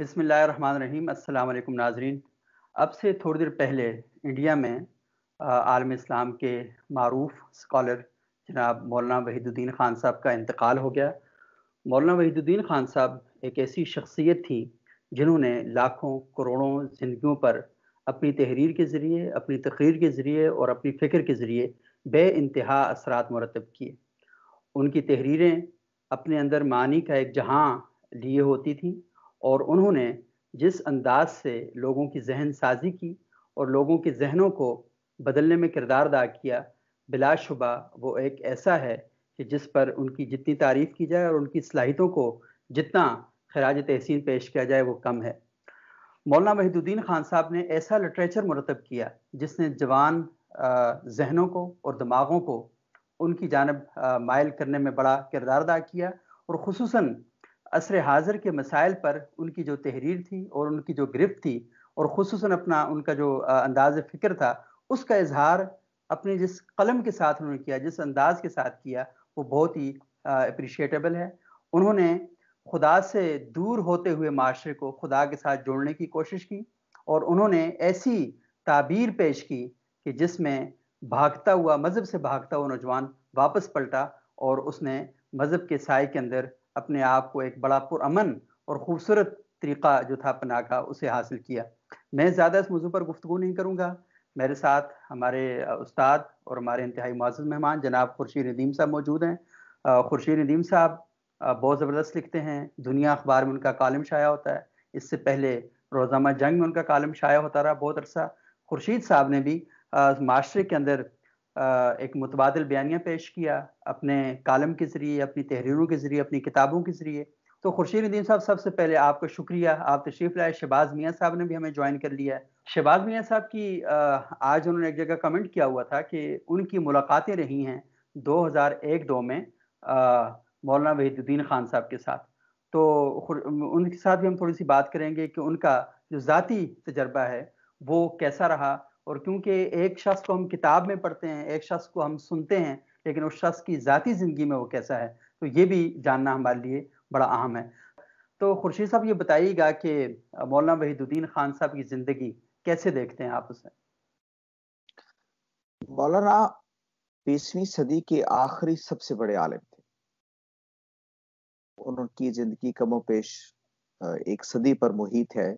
बिस्मिल्लाहिर्रहमानिर्रहीम। अस्सलाम वालेकुम नाजरीन। अब से थोड़ी देर पहले इंडिया में आलम इस्लाम के मारूफ स्कॉलर जनाब मौलाना वहीदुद्दीन खान साहब का इंतकाल हो गया। मौलाना वहीदुद्दीन खान साहब एक ऐसी शख्सियत थी जिन्होंने लाखों करोड़ों जिंदगियों पर अपनी तहरीर के ज़रिए, अपनी तकरीर के ज़रिए और अपनी फ़िक्र के ज़रिए बेइंतहा असरात मुरतब किए। उनकी तहरीरें अपने अंदर मानी का एक जहां लिए होती थी और उन्होंने जिस अंदाज से लोगों की जहन साजी की और लोगों के जहनों को बदलने में किरदार अदा किया, बिलाशुबा वो एक ऐसा है कि जिस पर उनकी जितनी तारीफ़ की जाए और उनकी सलाहितों को जितना खराज तहसीन पेश किया जाए वो कम है। मौलाना वहीदुद्दीन खान साहब ने ऐसा लिटरेचर मुरतब किया जिसने जवान जहनों को और दिमागों को उनकी जानब मायल करने में बड़ा किरदार अदा किया और ख़ुसूसन असर हाज़र के मसाइल पर उनकी जो तहरीर थी और उनकी जो गिरफ्त थी और ख़ुसूसन अपना उनका जो अंदाज़ फ़िक्र था उसका इजहार अपने जिस कलम के साथ उन्होंने किया, जिस अंदाज़ के साथ किया, वो बहुत ही अप्रिशिएटेबल है। उन्होंने खुदा से दूर होते हुए माशरे को खुदा के साथ जोड़ने की कोशिश की और उन्होंने ऐसी ताबीर पेश की कि जिसमें भागता हुआ, मज़हब से भागता हुआ नौजवान वापस पलटा और उसने मज़हब के साए के अंदर अपने आप को एक बड़ा पुरअमन और ख़ूबसूरत तरीक़ा जो था पनागा उसे हासिल किया। मैं ज़्यादा इस मौजू पर गुफ्तगू नहीं करूँगा। मेरे साथ हमारे उस्ताद और हमारे इंतहाई मुआज़्ज़िज़ मेहमान जनाब खुर्शीद नदीम साहब मौजूद हैं। खुर्शीद नदीम साहब बहुत ज़बरदस्त लिखते हैं। दुनिया अखबार में उनका कालम शाया होता है, इससे पहले रोज़ाना जंग में उनका कालम शाया होता रहा बहुत अरसा। खुर्शीद साहब ने भी माशरे के अंदर एक मुतबादिल बयानिया पेश किया अपने कालम के ज़रिए, अपनी तहरीरों के ज़रिए, अपनी किताबों के ज़रिए। तो खुर्शीद नदीम साहब, सबसे पहले आपका शुक्रिया, आप तशरीफ़ लाए। शहबाज मियाँ साहब ने भी हमें ज्वाइन कर लिया है। शहबाज मियाँ साहब की आज उन्होंने एक जगह कमेंट किया हुआ था कि उनकी मुलाकातें रही हैं 2001-02 में मौलाना वहीदुद्दीन खान साहब के साथ, तो उनके साथ भी हम थोड़ी सी बात करेंगे कि उनका जो ज़ाती तजर्बा है वो कैसा रहा। और क्योंकि एक शख्स को हम किताब में पढ़ते हैं, एक शख्स को हम सुनते हैं, लेकिन उस शख्स की ज़ाती ज़िंदगी में वो कैसा है, तो ये भी जानना हमारे लिए बड़ा अहम है। तो खुर्शीद साहब ये बताइएगा कि मौलाना वहीदुद्दीन खान साहब की ज़िंदगी कैसे देखते हैं आप उसे? मौलाना 20वीं सदी के आखिरी सबसे बड़े आलिम थे। उनकी जिंदगी कमोपेश एक सदी पर मुहित है।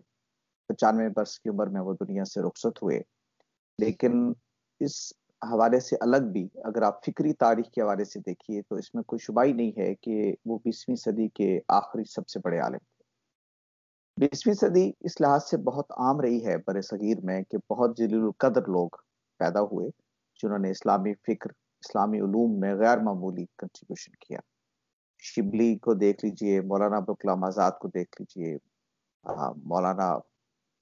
95 वर्ष की उम्र में वो दुनिया से रुखसत हुए, लेकिन इस हवाले से अलग भी अगर आप फिक्री तारीख के हवाले से देखिए तो इसमें कोई शुबा ही नहीं है कि वो 20वीं सदी के आखिरी सबसे बड़े आलिम थे। 20वीं सदी इस लिहाज से बहुत आम रही है बड़े सगीर में कि बहुत जलील कदर लोग पैदा हुए जिन्होंने इस्लामी फिक्र, इस्लामी उलूम में गैर मामूली कंट्रीब्यूशन किया। शिबली को देख लीजिए, मौलाना अबुल कलाम आजाद को देख लीजिए, मौलाना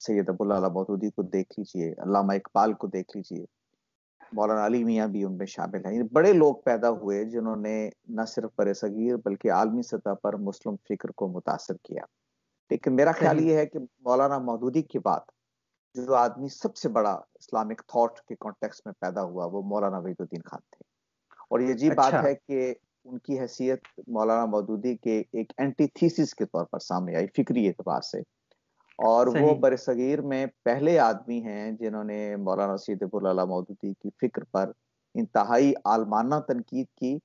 मौलाना मौदूदी को देख लीजिए, अल्लामा इकबाल को देख लीजिए, मौलाना अली मियां भी उनमें शामिल हैं। बड़े लोग पैदा हुए जिन्होंने न सिर्फ बड़े सगीर बल्कि आलमी सतह पर मुस्लिम फिक्र को मुतासर किया। लेकिन मेरा ख्याल ये है कि मौलाना मौदूदी के बाद जो आदमी सबसे बड़ा इस्लामिक थॉट के कॉन्टेक्स्ट में पैदा हुआ वो मौलाना वहीदुद्दीन खान थे। और ये अजीब बात है कि उनकी हैसियत मौलाना मौदूदी के एक एंटीथीसिस के तौर पर सामने आई फिक्री एतबार से, और वो बरसगीर में पहले आदमी हैं जिन्होंने मौलाना सैयदुल मौदूदी की फिक्र पर इंतहाई आलमाना तनकीद की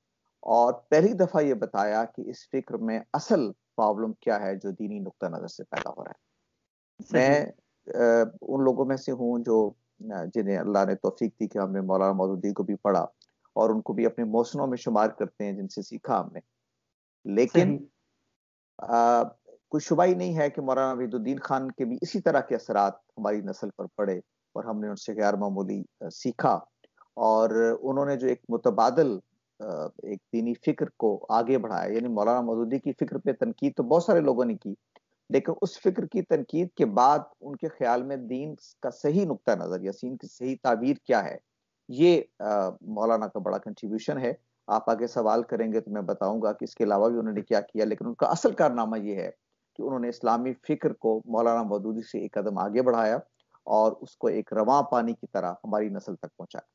और पहली दफ़ा ये बताया कि इस फिक्र में असल प्रॉब्लम क्या है जो दीनी नुक्ता नज़र से पैदा हो रहा है। मैं उन लोगों में से हूँ जो जिन्हें अल्लाह ने तौफीक दी कि हमने मौलाना मौदूदी को भी पढ़ा और उनको भी अपने मौसनों में शुमार करते हैं जिनसे सीखा हमने। लेकिन कोई शुबा ही नहीं है कि मौलाना वहीदुद्दीन खान के भी इसी तरह के असरात हमारी नस्ल पर पड़े और हमने उनसे गैर मामूली सीखा और उन्होंने जो एक मुतबादल एक दीनी फिक्र को आगे बढ़ाया। यानी मौलाना मौदूदी की फिक्र पे तनकीद तो बहुत सारे लोगों ने की, लेकिन उस फिक्र की तनकीद के बाद उनके ख्याल में दीन का सही नुक्ता नज़र या दीन की सही ताबीर क्या है, ये मौलाना का बड़ा कंट्रीब्यूशन है। आप आगे सवाल करेंगे तो मैं बताऊंगा कि इसके अलावा भी उन्होंने क्या किया, लेकिन उनका असल कारनामा ये है कि उन्होंने इस्लामी फिक्र को मौलाना मौदूदी से एक कदम आगे बढ़ाया और उसको एक रवा पानी की तरह हमारी नस्ल तक पहुंचाया।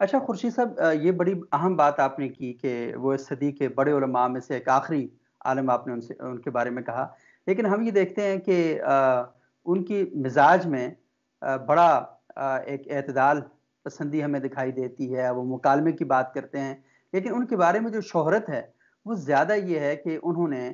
अच्छा खुर्शीद साहब, ये बड़ी अहम बात आपने की कि वो इस सदी के बड़े उलमा में से एक आखिरी आलम, आपने उनके बारे में कहा, लेकिन हम ये देखते हैं कि उनकी मिजाज में बड़ा एक एतदाल पसंदी हमें दिखाई देती है। वो मुकालमे की बात करते हैं, लेकिन उनके बारे में जो शोहरत है वो ज़्यादा ये है कि उन्होंने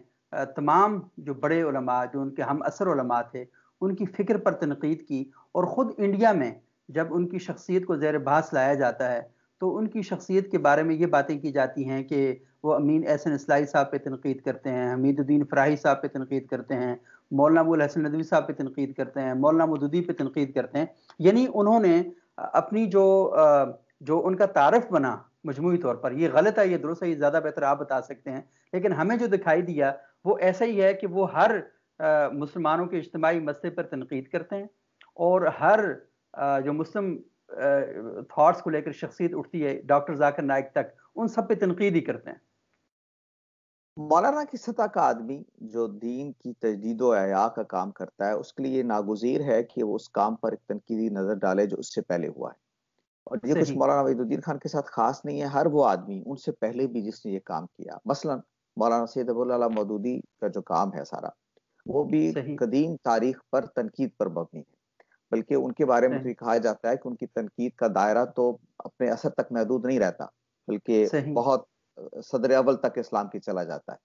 तमाम जो बड़े उलमा, जो उनके हम असर उलमा थे, उनकी फ़िक्र पर तनकीद की। और ख़ुद इंडिया में जब उनकी शख्सियत को ज़ेर बहस लाया जाता है तो उनकी शख्सियत के बारे में ये बातें की जाती हैं कि वो अमीन एहसन इस्लाही साहब पे तनकीद करते हैं, हमीदुद्दीन फ़राही साहब पे तनकीद करते हैं, मौलाना अबुल हसन नदवी साहब पे तनकीद करते हैं, मौलाना मौदूदी पे तनकीद करते हैं। यानी उन्होंने अपनी जो उनका तारफ़ बना मजमूई तौर पर, ये गलत है, ये दुरुस्त है, ये ज़्यादा बेहतर आप बता सकते हैं, लेकिन हमें जो दिखाई दिया वो ऐसा ही है कि वो हर मुसलमानों के इज्तमाही मसले पर तनकीद करते हैं और हर जो मुस्लिम थॉट्स को लेकर शख्सियत उठती है, डॉक्टर ज़ाकिर नाइक तक, उन सब पे तनकीद ही करते हैं। मौलाना की सतह का आदमी जो दीन की तजदीद व अहया का काम करता है, उसके लिए नागुज़ीर है कि वो उस काम पर एक तनकीदी नजर डाले जो उससे पहले हुआ है। और ये कुछ मौलाना वहीदुद्दीन खान के साथ खास नहीं है, हर वो आदमी उनसे पहले भी जिसने ये काम किया, मसलन मौलाना सैयद मौदूदी का जो काम है सारा, वो भी कदीम तारीख पर तनकीद पर मबनी है। बल्कि उनके बारे में भी कहा जाता है कि उनकी तनकीद का दायरा तो अपने असर तक महदूद नहीं रहता, बल्कि बहुत सदर अवल तक इस्लाम की चला जाता है।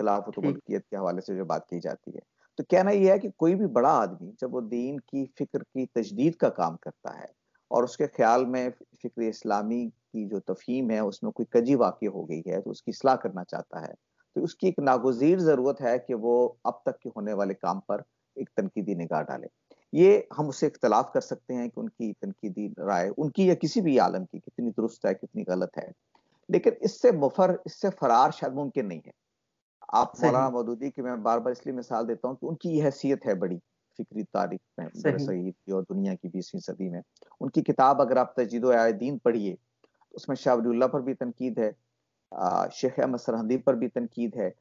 खिलाफत मुल्कियत के हवाले से जो बात की जाती है, तो कहना यह है कि कोई भी बड़ा आदमी जब वो दीन की फिक्र की तजदीद का काम करता है और उसके ख्याल में फिक्र इस्लामी की जो तफहीम है उसमें कोई कजी वाक़ हो गई है तो उसकी इस्लाह करना चाहता है, तो उसकी एक नागुज़ीर ज़रूरत है कि वो अब तक के होने वाले काम पर एक तनकीदी निगाह डाले। ये हम उससे इख्तलाफ कर सकते हैं कि उनकी तनकीदी राय, उनकी या किसी भी आलम की, कितनी दुरुस्त है, कितनी गलत है, लेकिन इससे फरार शायद मुमकिन नहीं है। आप मौलाना मौदूदी की मैं बार बार इसलिए मिसाल देता हूँ कि उनकी ये हैसियत है बड़ी फिक्री तारीख में सही की और दुनिया की 20वीं सदी में। उनकी किताब अगर आप तजदीद-ए-दीन पढ़िए तो उसमें शाह अब्दुल्लाह पर भी तनकीद है, शेख अहमद सरहन्दी पर भी तनकीद है,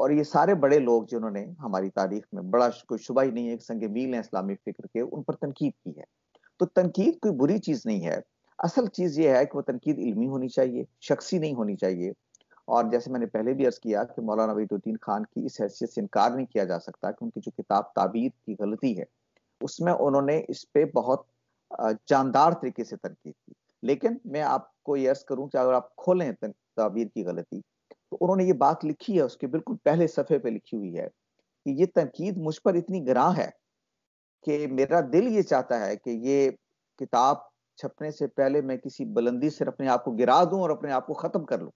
और ये सारे बड़े लोग जिन्होंने हमारी तारीख में बड़ा कोई शुबा ही नहीं है संगे मील हैं इस्लामी फिक्र के, उन पर तनकीद की है। तो तनकीद कोई बुरी चीज़ नहीं है, असल चीज़ ये है कि वो तनकीद इल्मी होनी चाहिए, शख्सी नहीं होनी चाहिए। और जैसे मैंने पहले भी अर्ज़ किया कि मौलाना वहीदुद्दीन खान की इस हैसियत से इनकार नहीं किया जा सकता कि उनकी जो किताब ताबीर की गलती है उसमें उन्होंने इस पर बहुत जानदार तरीके से तनकीद की, लेकिन मैं आपको ये अर्ज़ करूँ कि अगर आप खोलें ताबीर की गलती, तो उन्होंने ये बात लिखी है, उसके बिल्कुल पहले सफ़े पे लिखी हुई है कि ये तनकीद मुझ पर इतनी गरां है कि मेरा दिल ये चाहता है कि ये किताब छपने से पहले मैं किसी बुलंदी से अपने आप को गिरा दूं और अपने आप को ख़त्म कर लूं।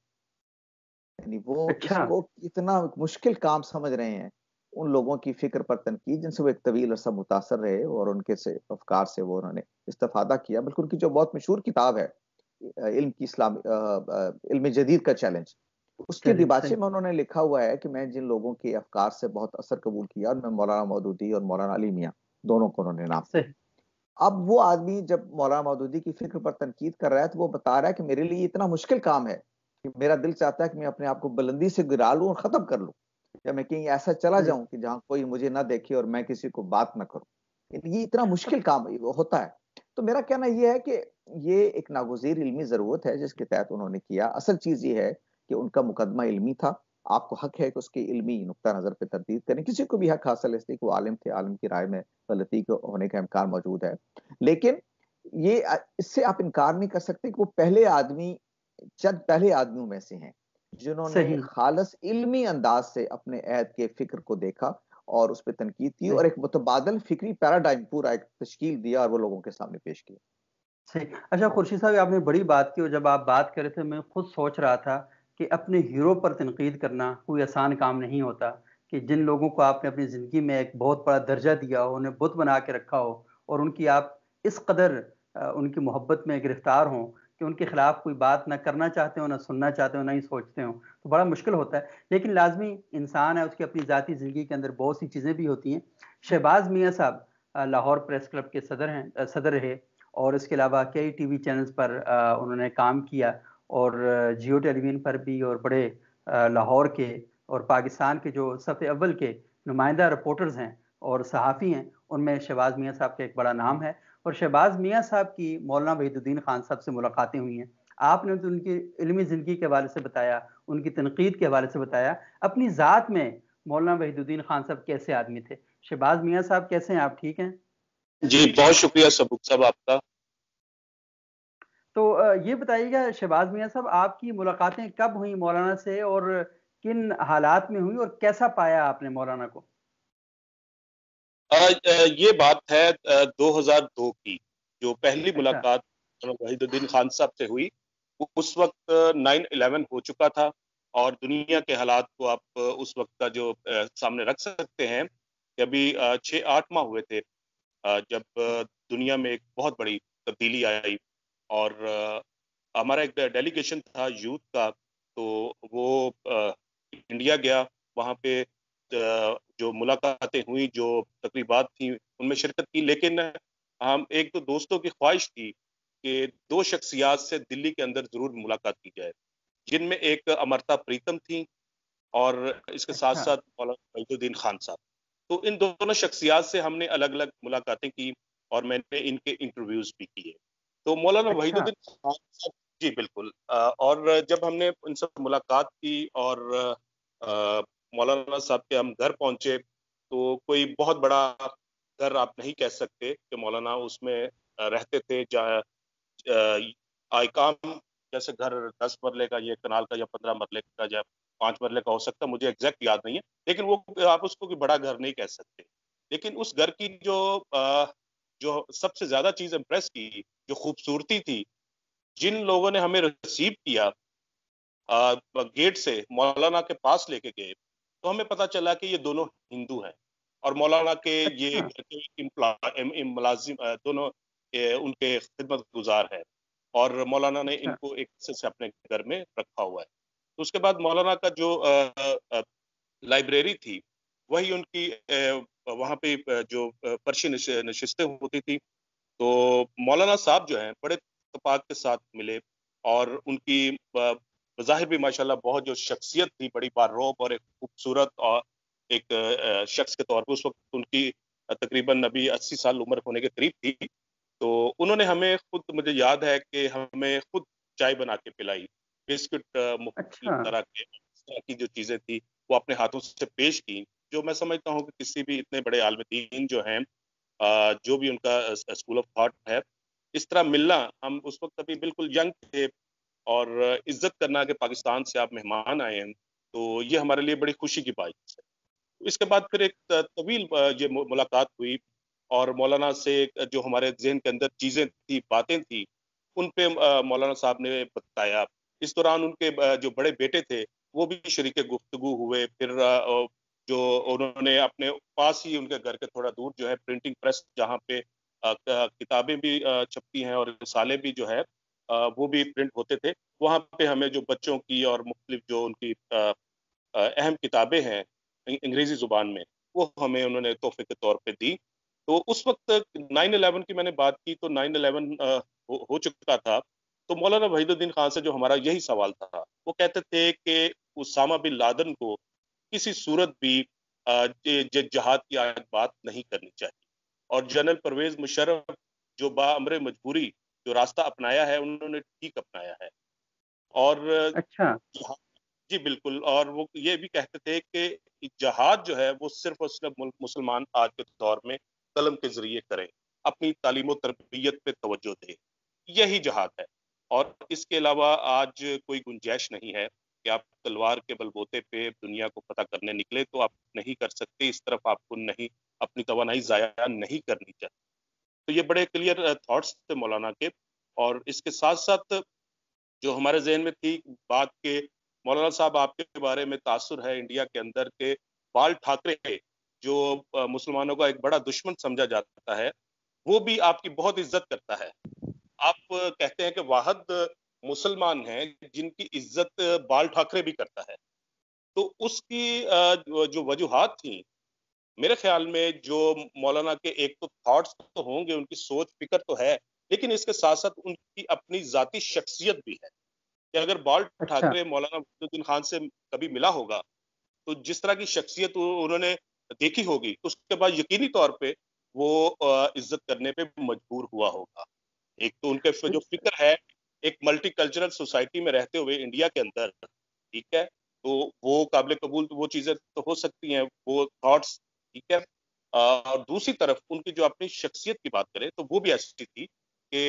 यानी वो इसको इतना मुश्किल काम समझ रहे हैं उन लोगों की फिक्र पर तनकीद जिनसे वो एक तवील अरसा मुतासर रहे और उनके से अफकार से वो उन्होंने इस्तिफादा किया। बल्कि उनकी जो बहुत मशहूर किताब है इल्म की इल्म जदीद का चैलेंज, उसके दिबाचे में उन्होंने लिखा हुआ है कि मैं जिन लोगों के अफकार से बहुत असर कबूल किया, और मैं मौलाना मौदूदी और मौलाना अली मियां दोनों को उन्होंने नाम। अब वो आदमी जब मौलाना मौदूदी की फिक्र पर तनकीद कर रहा है तो वो बता रहा है कि मेरे लिए इतना मुश्किल काम है कि मेरा दिल चाहता है कि मैं अपने आप को बुलंदी से गिरा लूं और ख़त्म कर लूँ, या मैं कहीं ऐसा चला जाऊँ कि जहाँ कोई मुझे ना देखे और मैं किसी को बात ना करूँ। ये इतना मुश्किल काम होता है। तो मेरा कहना यह है कि ये एक नागुज़ीर इल्मी ज़रूरत है जिसके तहत उन्होंने किया। असल चीज़ ये है कि उनका मुकदमा इल्मी था, आपको हक है कि उसके इल्मी नुक्ता नज़र पे तरदीद करें। किसी को भी हक हासिल है कि वो आलिम थे, आलिम की राय में गलती होने का इम्कान मौजूद है, लेकिन ये इससे आप इनकार नहीं कर सकते कि वो पहले आदमी, चंद पहले आदमियों में से हैं जिन्होंने खालस इल्मी अंदाज से अपने अहद के फिक्र को देखा और उस पर तनकीद की और एक मुतबादल फिक्री पैराडाइम पूरा एक तश्कील दिया और वो लोगों के सामने पेश किया। सही। अच्छा खुर्शीद साहब, आपने बड़ी बात की और जब आप बात कर रहे थे मैं खुद सोच रहा था कि अपने हीरो पर तनकीद करना कोई आसान काम नहीं होता, कि जिन लोगों को आपने अपनी ज़िंदगी में एक बहुत बड़ा दर्जा दिया हो, उन्हें बुत बना के रखा हो और उनकी आप इस कदर उनकी मोहब्बत में गिरफ्तार हों कि उनके ख़िलाफ़ कोई बात ना करना चाहते हो, ना सुनना चाहते हो, ना ही सोचते हो, तो बड़ा मुश्किल होता है। लेकिन लाजमी इंसान है, उसकी अपनी ज़ाती ज़िंदगी के अंदर बहुत सी चीज़ें भी होती हैं। शहबाज मियाँ साहब लाहौर प्रेस क्लब के सदर रहे और इसके अलावा कई TV चैनल्स पर उन्होंने काम किया और जियो टेलीविज़न पर भी, और बड़े लाहौर के और पाकिस्तान के जो सफ़े अव्वल के नुमाइंदा रिपोर्टर्स हैं और सहाफ़ी हैं, उनमें शहबाज मियाँ साहब का एक बड़ा नाम है। और शहबाज मियाँ साहब की मौलाना वहीदुद्दीन खान साहब से मुलाकातें हुई हैं। आपने तो उनकी इल्मी ज़िंदगी के हवाले से बताया, उनकी तनकीद के हवाले से बताया, अपनी ज़ात में मौलाना वहीदुद्दीन खान साहब कैसे आदमी थे। शहबाज मियाँ साहब कैसे हैं आप? ठीक हैं जी, बहुत शुक्रिया सबूक साहब आपका। तो ये बताइएगा शहबाज मियाँ साहब, आपकी मुलाकातें कब हुई मौलाना से और किन हालात में हुई और कैसा पाया आपने मौलाना को? ये बात है 2002 की, जो पहली मुलाकात वहीदुद्दीन खान साहब से हुई। उस वक्त 9/11 हो चुका था और दुनिया के हालात को आप उस वक्त का जो सामने रख सकते हैं कि अभी 6-8 माह हुए थे जब दुनिया में एक बहुत बड़ी तब्दीली आई। और हमारा एक डेलीगेशन था यूथ का, तो वो इंडिया गया। वहाँ पे जो मुलाकातें हुई, जो तकरीबात थी, उनमें शिरकत की। लेकिन हम एक तो दोस्तों की ख्वाहिश थी कि दो शख्सियात से दिल्ली के अंदर ज़रूर मुलाकात की जाए, जिनमें एक अमृता प्रीतम थी और इसके साथ साथ मौलाना वहीदुद्दीन खान साहब। तो इन दोनों शख्सियात से हमने अलग अलग मुलाकातें की और मैंने इनके इंटरव्यूज भी किए। तो मौलाना वहीदुद्दीन खान साहब जी बिल्कुल। और जब हमने उनसे मुलाकात की और मौलाना साहब के हम घर पहुंचे, तो कोई बहुत बड़ा घर आप नहीं कह सकते कि मौलाना उसमें रहते थे। आईकाम जैसे घर 10 मरले का, ये कनाल का, या 15 मरले का, या 5 मरले का हो सकता, मुझे एग्जैक्ट याद नहीं है। लेकिन वो आप उसको भी बड़ा घर नहीं कह सकते। लेकिन उस घर की जो सबसे ज्यादा चीज इम्प्रेस की, जो खूबसूरती थी, जिन लोगों ने हमें रिसीव किया गेट से मौलाना के पास लेके गए, तो हमें पता चला कि ये दोनों हिंदू हैं और मौलाना के ये मुलाजिम दोनों उनके खिदमत गुजार हैं और मौलाना ने इनको एक से अपने घर में रखा हुआ है। तो उसके बाद मौलाना का जो लाइब्रेरी थी, वही उनकी वहाँ पे जो फर्शी नशिस्तें होती थी। तो मौलाना साहब जो हैं बड़े तफात के साथ मिले और उनकी बज़ाहिर भी माशाल्लाह बहुत जो शख्सियत थी, बड़ी बाररूप और एक खूबसूरत और एक शख्स के तौर पर, उस वक्त उनकी तकरीबन अभी 80 साल उम्र होने के करीब थी। तो उन्होंने हमें खुद, मुझे याद है कि हमें खुद चाय बना के पिलाई, बिस्किट तरह की जो चीज़ें थी वो अपने हाथों से पेश की, जो मैं समझता हूँ कि किसी भी इतने बड़े आलम दीन जो हैं, जो भी उनका स्कूल ऑफ थॉट है, इस तरह मिलना, हम उस वक्त अभी बिल्कुल यंग थे, और इज्जत करना कि पाकिस्तान से आप मेहमान आए हैं, तो ये हमारे लिए बड़ी खुशी की बात है। इसके बाद फिर एक तवील ये मुलाकात हुई और मौलाना से जो हमारे जहन के अंदर चीज़ें थी, बातें थी, उन पे मौलाना साहब ने बताया। इस दौरान उनके जो बड़े बेटे थे वो भी शरीके गुफ्तगू हुए। फिर जो उन्होंने अपने पास ही उनके घर के थोड़ा दूर जो है प्रिंटिंग प्रेस, जहाँ पे किताबें भी छपती हैं और रिसाले भी जो है वो भी प्रिंट होते थे, वहाँ पे हमें जो बच्चों की और मुख्तलिफ जो उनकी अहम किताबें हैं अंग्रेज़ी ज़ुबान में, वो हमें उन्होंने तोहफे के तौर पर दी। तो उस वक्त 9/11 की मैंने बात की, तो 9/11 हो चुका था। तो मौलाना वहीदुद्दीन खान से जो हमारा यही सवाल था, वो कहते थे कि उसामा बिन लादन को किसी सूरत भी जहाद की आज बात नहीं करनी चाहिए। और जनरल परवेज मुशर्रफ जो बाअम्र मजबूरी जो रास्ता अपनाया है, उन्होंने ठीक अपनाया है। और अच्छा जी बिल्कुल। और वो ये भी कहते थे कि जहाद जो है वो सिर्फ और सिर्फ मुसलमान आज के दौर में कलम के जरिए करें, अपनी तालीम और तरबियत पे तवज्जो दें, यही जहाद है। और इसके अलावा आज कोई गुंजाइश नहीं है कि आप तलवार के बलबोते पे दुनिया को पता करने निकले, तो आप नहीं कर सकते। इस तरफ आपको नहीं, अपनी तवानाई ज़ाया नहीं करनी चाहिए। तो ये बड़े क्लियर थॉट्स थे मौलाना के। और इसके साथ साथ जो हमारे जहन में थी बात के मौलाना साहब आपके बारे में तासुर है इंडिया के अंदर के बाल ठाकरे, जो मुसलमानों का एक बड़ा दुश्मन समझा जाता है, वो भी आपकी बहुत इज्जत करता है। आप कहते हैं कि वाहद मुसलमान हैं जिनकी इज्जत बाल ठाकरे भी करता है। तो उसकी जो वजूहात थी, मेरे ख्याल में जो मौलाना के एक तो थॉट्स तो होंगे, उनकी सोच फिक्र तो है, लेकिन इसके साथ साथ उनकी अपनी जाती शख्सियत भी है कि अगर बाल ठाकरे मौलाना वहीदुद्दीन खान से कभी मिला होगा, तो जिस तरह की शख्सियत उन्होंने देखी होगी, उसके बाद यकीनी तौर पे वो इज्जत करने पे मजबूर हुआ होगा। एक तो उनके जो फिक्र है एक मल्टीकल्चरल सोसाइटी में रहते हुए इंडिया के अंदर, ठीक है, तो वो काबिल कबूल, तो वो चीज़ें तो हो सकती हैं, वो थॉट्स, ठीक है। और दूसरी तरफ उनकी जो अपनी शख्सियत की बात करें तो वो भी ऐसी थी कि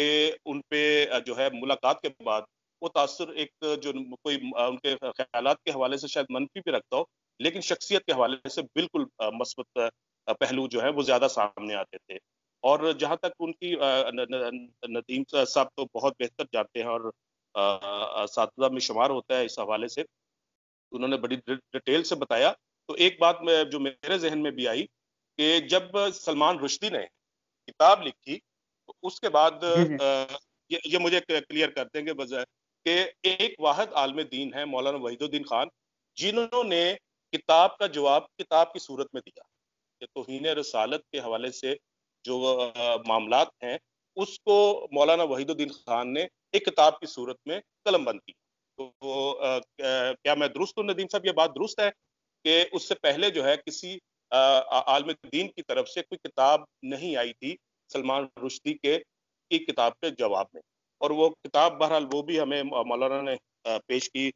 उन पर जो है मुलाकात के बाद वो तासर एक जो कोई उनके ख्यालात के हवाले से शायद मनफी भी रखता हो, लेकिन शख्सियत के हवाले से बिल्कुल मस्बत पहलू जो है वो ज़्यादा सामने आते थे। और जहाँ तक उनकी नदीम साहब तो बहुत बेहतर जानते हैं और साथदा में शुमार होता है, इस हवाले से उन्होंने बड़ी डिटेल से बताया। तो एक बात जो मेरे जहन में भी आई कि जब सलमान रुश्दी ने किताब लिखी तो उसके बाद ये मुझे क्लियर कर देंगे वजह कि एक वाहिद आलम दीन है मौलाना वहीदुद्दीन खान, जिन्होंने किताब का जवाब किताब की सूरत में दिया कि तौहीन रसालत के हवाले से जो मामलात हैं उसको मौलाना वहीदुद्दीन खान ने एक किताब की सूरत में कलम बंद की। तो क्या मैं दुरुस्त हूँ नदीम साहब, ये बात दुरुस्त है कि उससे पहले जो है किसी आलम दीन की तरफ से कोई किताब नहीं आई थी सलमान रुश्दी के की किताब के जवाब में? और वो किताब बहरहाल वो भी हमें मौलाना ने पेश की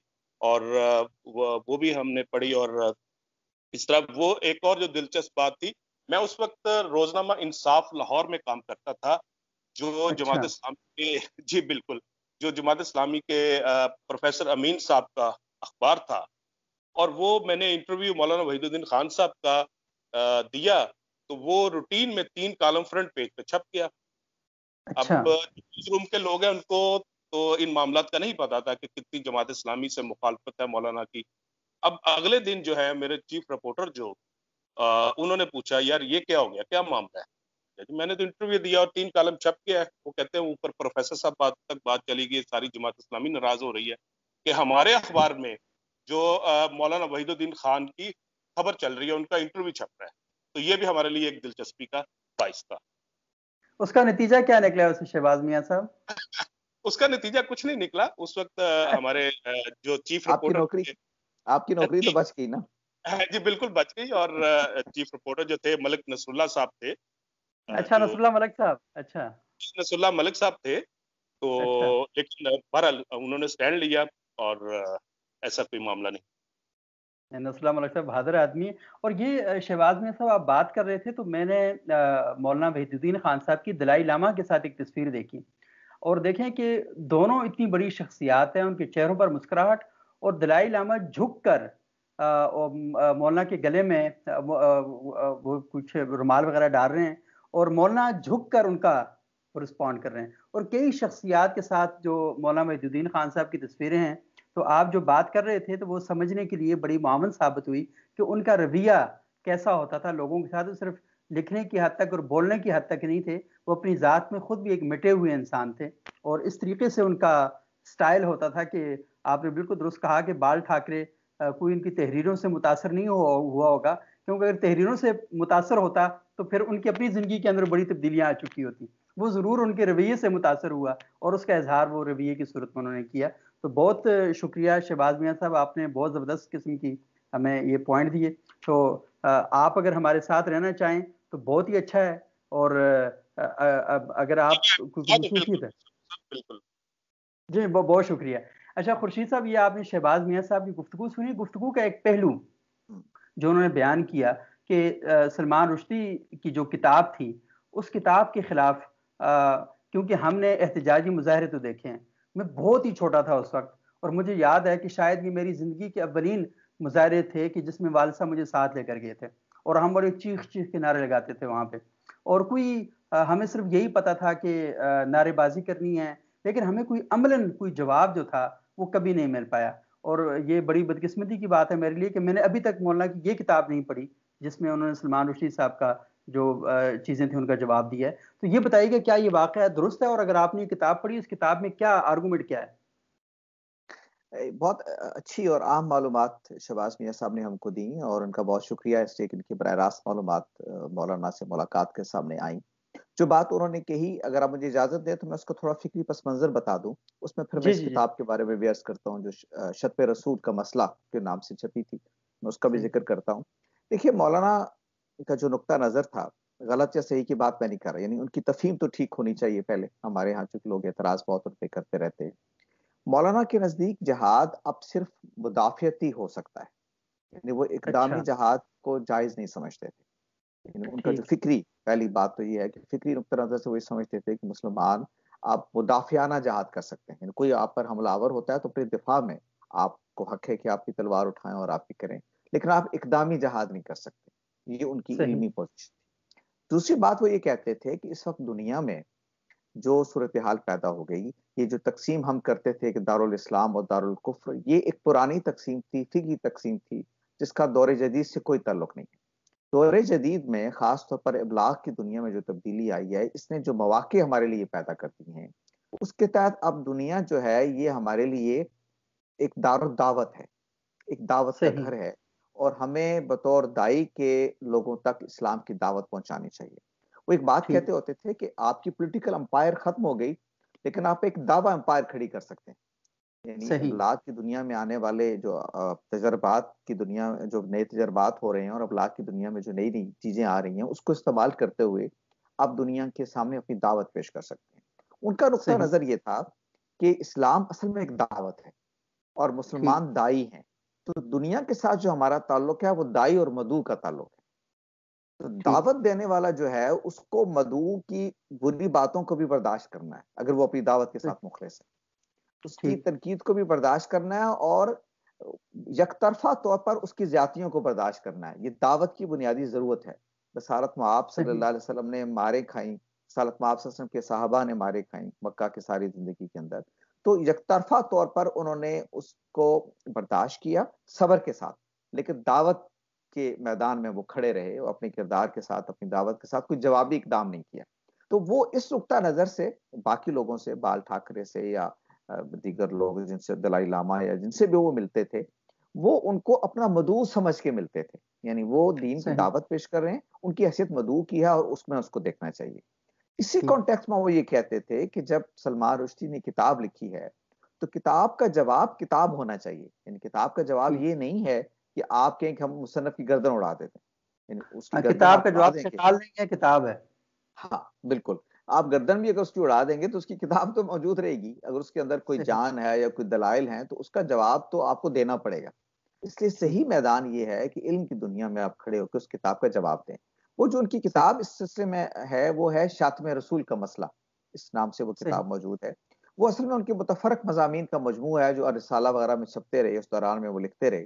और वो भी हमने पढ़ी। और इस तरह वो एक और जो दिलचस्प बात थी, मैं उस वक्त रोजनामा इंसाफ लाहौर में काम करता था, जो जमात इस्लामी के, जी बिल्कुल, जो जमात इस्लामी के प्रोफेसर अमीन साहब का अखबार था। और वो मैंने इंटरव्यू मौलाना वहीदुद्दीन खान साहब का दिया तो वो रूटीन में 3 कॉलम फ्रंट पेज पे छप गया। अच्छा। अब इस रूम के लोग हैं उनको तो इन मामलात का नहीं पता था कि कितनी जमात इस्लामी से मुखालफत है मौलाना की। अब अगले दिन जो है मेरे चीफ रिपोर्टर जो उन्होंने पूछा, यार ये क्या हो गया, क्या मामला है? मैंने तो इंटरव्यू दिया और 3 कॉलम छप गया है। वो कहते हैं ऊपर प्रोफेसर साहब बात चली गई, सारी जमात इस्लामी नाराज हो रही है कि हमारे अखबार में जो मौलाना वहीदुद्दीन खान की खबर चल रही है उनका इंटरव्यू छप रहा है। तो ये भी हमारे लिए एक दिलचस्पी का बाइस था। उसका नतीजा क्या निकला उससे शहबाज मियाँ साहब? उसका नतीजा कुछ नहीं निकला उस वक्त। हमारे जो चीफ रिपोर्टर, आपकी नौकरी तो बच गई ना? जी बिल्कुल बच गई। और चीफ रिपोर्टर जो थे मलक नसरुल्लाह साहब थे। अच्छा, नसरुल्लाह मलक साहब। अच्छा, नसरुल्लाह मलक साहब थे। तो लेकिन बहरहाल उन्होंने स्टैंड लिया और ऐसा कोई मामला नहीं। नसरुल्लाह मलक साहब बहादुर आदमी है। और ये शहबाज मियां साहब आप बात कर रहे थे तो मैंने मौलाना वहीदुद्दीन खान साहब की दलाई लामा के साथ एक तस्वीर देखी और देखें कि दोनों इतनी बड़ी शख्सियात हैं, उनके चेहरों पर मुस्कुराहट और दलाई लामा झुक कर मौलाना के गले में वो कुछ रुमाल वगैरह डाल रहे हैं और मौलाना झुक कर उनका रिस्पॉन्ड कर रहे हैं। और कई शख्सियात के साथ जो मौलाना वहीदुद्दीन खान साहब की तस्वीरें हैं, तो आप जो बात कर रहे थे तो वो समझने के लिए बड़ी मामन साबित हुई कि उनका रवैया कैसा होता था लोगों के साथ। वो सिर्फ लिखने की हद तक और बोलने की हद तक नहीं थे, वो अपनी ज़ात में खुद भी एक मिटे हुए इंसान थे। और इस तरीके से उनका स्टाइल होता था कि आपने बिल्कुल दुरुस्त कहा कि बाल ठाकरे कोई इनकी तहरीरों से मुतासर नहीं हुआ होगा, क्योंकि अगर तहरीरों से मुतासर होता तो फिर उनकी अपनी ज़िंदगी के अंदर बड़ी तब्दीलियाँ आ चुकी होती। वो ज़रूर उनके रवैये से मुतासर हुआ और उसका इजहार वो रवैये की सूरत में उन्होंने किया। तो बहुत शुक्रिया शहबाज मियाँ साहब, आपने बहुत ज़बरदस्त किस्म की हमें ये पॉइंट दिए। तो आप अगर हमारे साथ रहना चाहें तो बहुत ही अच्छा है। और अगर आप बिल्कुल जी बहुत शुक्रिया। अच्छा खुर्शीद साहब, ये आपने शहबाज मियाँ साहब की गुफ्तगू सुनी, गुफ्तगू का एक पहलू जो उन्होंने बयान किया कि सलमान रुश्दी की जो किताब थी उस किताब के खिलाफ, क्योंकि हमने एहतजाजी मुजाहरे तो देखे हैं, मैं बहुत ही छोटा था उस वक्त और मुझे याद है कि शायद ये मेरी ज़िंदगी के अव्वलीन मुजाहरे थे कि जिसमें वालिद साहब मुझे साथ लेकर गए थे और हम बड़े चीख चीख के नारे लगाते थे वहाँ पे। और कोई हमें सिर्फ यही पता था कि नारेबाजी करनी है, लेकिन हमें कोई अमलन कोई जवाब जो था वो कभी नहीं मिल पाया। और ये बड़ी बदकिस्मती की बात है मेरे लिए कि मैंने अभी तक मौलाना की ये किताब नहीं पढ़ी जिसमें उन्होंने सलमान रुश्दी साहब का जो चीज़ें थी उनका जवाब दिया है। तो ये बताइएगा क्या ये वाकया दुरुस्त है, और अगर आपने किताब पढ़ी इस किताब में क्या आर्गूमेंट क्या है? बहुत अच्छी और आम मालूमात शहबाज मियाँ साहब ने हमको दी और उनका बहुत शुक्रिया, इसलिए इनकी बराह रास्त मालूमात मौलाना से मुलाकात के सामने आई। जो बात उन्होंने कही, अगर आप मुझे इजाजत दें तो मैं उसको थोड़ा फिक्री पस मंजर बता दूं, उसमें फिर मैं इस किताब के बारे में भी अर्ज करता हूँ जो शतबे रसूल का मसला के नाम से छपी थी, मैं उसका भी जिक्र करता हूँ। देखिए मौलाना का जो नुक्ता नजर था, गलत या सही की बात मैं नहीं कर रहा, यानी उनकी तफहीम तो ठीक होनी चाहिए पहले, हमारे यहाँ चूंकि लोग एतराज बहुत उन पर करते रहते हैं। मौलाना के नजदीक जहाद अब सिर्फ मुदाफियती हो सकता है, यानी वो इकदामी जहाद को जायज नहीं समझते थे। उनका जो फिक्री, पहली बात तो ये है कि फिक्री नुक्ते नजर से वो समझते थे कि मुसलमान आप मुदाफियाना जहाद कर सकते हैं, कोई आप पर हमलावर होता है तो अपने दिफा में आपको हक है कि आपकी तलवार उठाएं और आप भी करें, लेकिन आप इकदामी जहाद नहीं कर सकते। ये उनकी इल्मी पोजिशन थी। दूसरी बात वो ये कहते थे कि इस वक्त दुनिया में जो सूरत हाल पैदा हो गई, ये जो तकसीम हम करते थे कि दारुल इस्लाम और दारुल कुफ्र, ये एक पुरानी तकसीम थी, फिकी तकसीम थी, जिसका दौरे जदीद से कोई ताल्लुक नहीं है। दौरे जदीद में खास तौर पर इब्लाग की दुनिया में जो तब्दीली आई है, इसने जो मौक़े हमारे लिए पैदा कर दिए हैं, उसके तहत अब दुनिया जो है ये हमारे लिए एक दारुल दावत है, एक दावत का घर है, और हमें बतौर दाई के लोगों तक इस्लाम की दावत पहुंचानी चाहिए। वो एक बात कहते होते थे कि आपकी पॉलिटिकल अंपायर खत्म हो गई, लेकिन आप एक दावा अंपायर खड़ी कर सकते हैं। यानी इब्लाग की दुनिया में आने वाले जो तजर्बात की दुनिया, जो नए तजर्बात हो रहे हैं और इब्लाग की दुनिया में जो नई नई चीजें आ रही हैं, उसको इस्तेमाल करते हुए आप दुनिया के सामने अपनी दावत पेश कर सकते हैं। उनका नुक्ता नजर ये था कि इस्लाम असल में एक दावत है और मुसलमान दाई हैं, तो दुनिया के साथ जो हमारा ताल्लुक है वो दाई और मदू का ताल्लुक है। तो दावत देने वाला जो है उसको मदू की बुरी बातों को भी बर्दाश्त करना है, अगर वो अपनी दावत के साथ मुखलिस है, उसकी तनकीद को भी बर्दाश्त करना है और यकतरफा तौर पर उसकी ज्यादतियों को बर्दाश्त करना है। ये दावत की बुनियादी जरूरत है। बसारत माब सल्लल्लाहु अलैहि वसल्लम ने मारे खाई, बसारत माब सल्लल्लाहु अलैहि वसल्लम के साहबा ने मारे खाई मक्का की सारी जिंदगी के अंदर, तो यकतरफा तौर पर उन्होंने उसको बर्दाश्त किया सबर के साथ, लेकिन दावत के मैदान में वो खड़े रहे और अपने किरदार के साथ, अपनी दावत के साथ कोई जवाबी इकदाम नहीं किया। तो वो इस नुक्ता नज़र से बाकी लोगों से, बाल ठाकरे से या दीगर लोग जिनसे, दलाई लामा या जिनसे भी वो मिलते थे, वो उनको अपना मदू समझ के मिलते थे। यानी वो दीन की दावत पेश कर रहे हैं, उनकी हैसियत मदू की है और उसमें उसको देखना चाहिए। इसी कॉन्टेक्स्ट में वो ये कहते थे कि जब सलमान रुश्दी ने किताब लिखी है तो किताब का जवाब किताब होना चाहिए। यानी किताब का जवाब ये नहीं है कि आप कहें कि हम मुसन्नफ की गर्दन उड़ा देते हैं। उसकी किताब का जवाब शकाल नहीं है, किताब है। हाँ बिल्कुल, आप गर्दन भी अगर उसकी उड़ा देंगे तो उसकी किताब तो मौजूद रहेगी, अगर उसके अंदर कोई जान है या कोई दलाइल है तो उसका जवाब तो आपको देना पड़ेगा। इसलिए सही मैदान ये है कि इल्म की दुनिया में आप खड़े होकर उस किताब का जवाब दें। वो जो उनकी किताब इस सिलसिले में है वो है शातमे रसूल का मसला, इस नाम से वो किताब मौजूद है। वो असल में उनके मुतफरक मजामीन का मजमू है जो अरसाला वगैरह में छपते रहे, उस दौरान में वो लिखते रहे।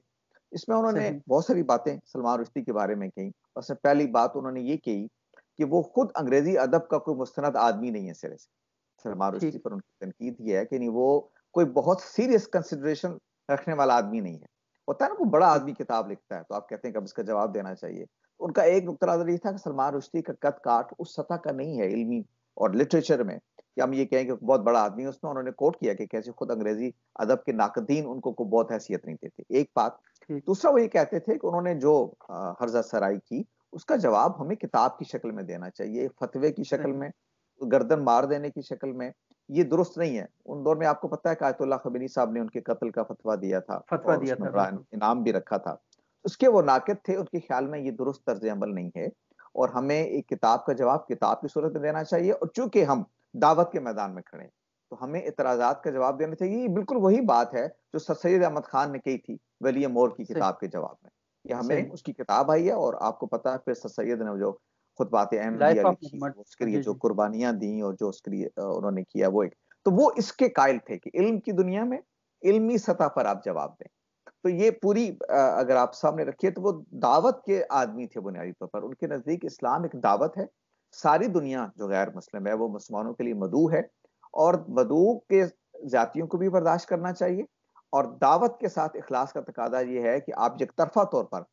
इसमें उन्होंने बहुत सारी बातें सलमान रुश्दी के बारे में कही। उसमें पहली बात उन्होंने ये कही कि वो खुद अंग्रेजी अदब का कोई मुस्तनद आदमी नहीं है। सिरे से सलमान रुश्दी पर उनकी तनकीद ये है कि वो कोई बहुत सीरियस कंसिडरेशन रखने वाला आदमी नहीं है। होता है ना, वो बड़ा आदमी किताब लिखता है तो आप कहते हैं कि अब इसका जवाब देना चाहिए। उनका एक नुकता नजर ये था कि सलमान रुश्दी का कद काठ उस सतह का नहीं है इल्मी और लिटरेचर में कि हम ये कहें कि बहुत बड़ा आदमी है। उसमें उन्होंने कोट किया कि कैसे खुद अंग्रेजी अदब के नाकदीन उनको को बहुत हैसियत नहीं देते, एक बात। दूसरा वो ये कहते थे कि उन्होंने जो हर्जा सराई की उसका जवाब हमें किताब की शक्ल में देना चाहिए, फतवे की शक्ल में, गर्दन मार देने की शक्ल में, ये दुरुस्त नहीं है। उन दौर में आपको पता है कि आयतुल्लाह खमेनी साहब ने उनके कत्ल का फतवा दिया था, इनाम भी रखा था, उसके वो नाकिद थे। उनके ख्याल में ये दुरुस्त तर्ज अमल नहीं है और हमें एक किताब का जवाब किताब की सूरत में देना चाहिए। और चूंकि हम दावत के मैदान में खड़े हैं तो हमें इतराजात का जवाब देना चाहिए। ये बिल्कुल वही बात है जो सर सैयद अहमद खान ने कही थी वली मोर की किताब के जवाब में, कि हमें उसकी किताब आई है। और आपको पता है फिर सर सैयद ने जो खुतबात अहम लिखी, उसके लिए जो कुर्बानियां दी और जो उसके लिए उन्होंने किया, वो एक तो वो इसके कायल थे कि इल्म की दुनिया में इल्मी सतह पर आप जवाब दें। तो ये पूरी अगर आप सामने रखिए तो वो दावत के आदमी थे बुनियादी तौर पर। उनके नजदीक इस्लाम एक दावत है, सारी दुनिया जो गैर मुस्लिम है वो मुसलमानों के लिए मदू है और मदू के जातियों को भी बर्दाश्त करना चाहिए। और दावत के साथ इखलास का तकादा ये है कि आप एकतरफा तौर पर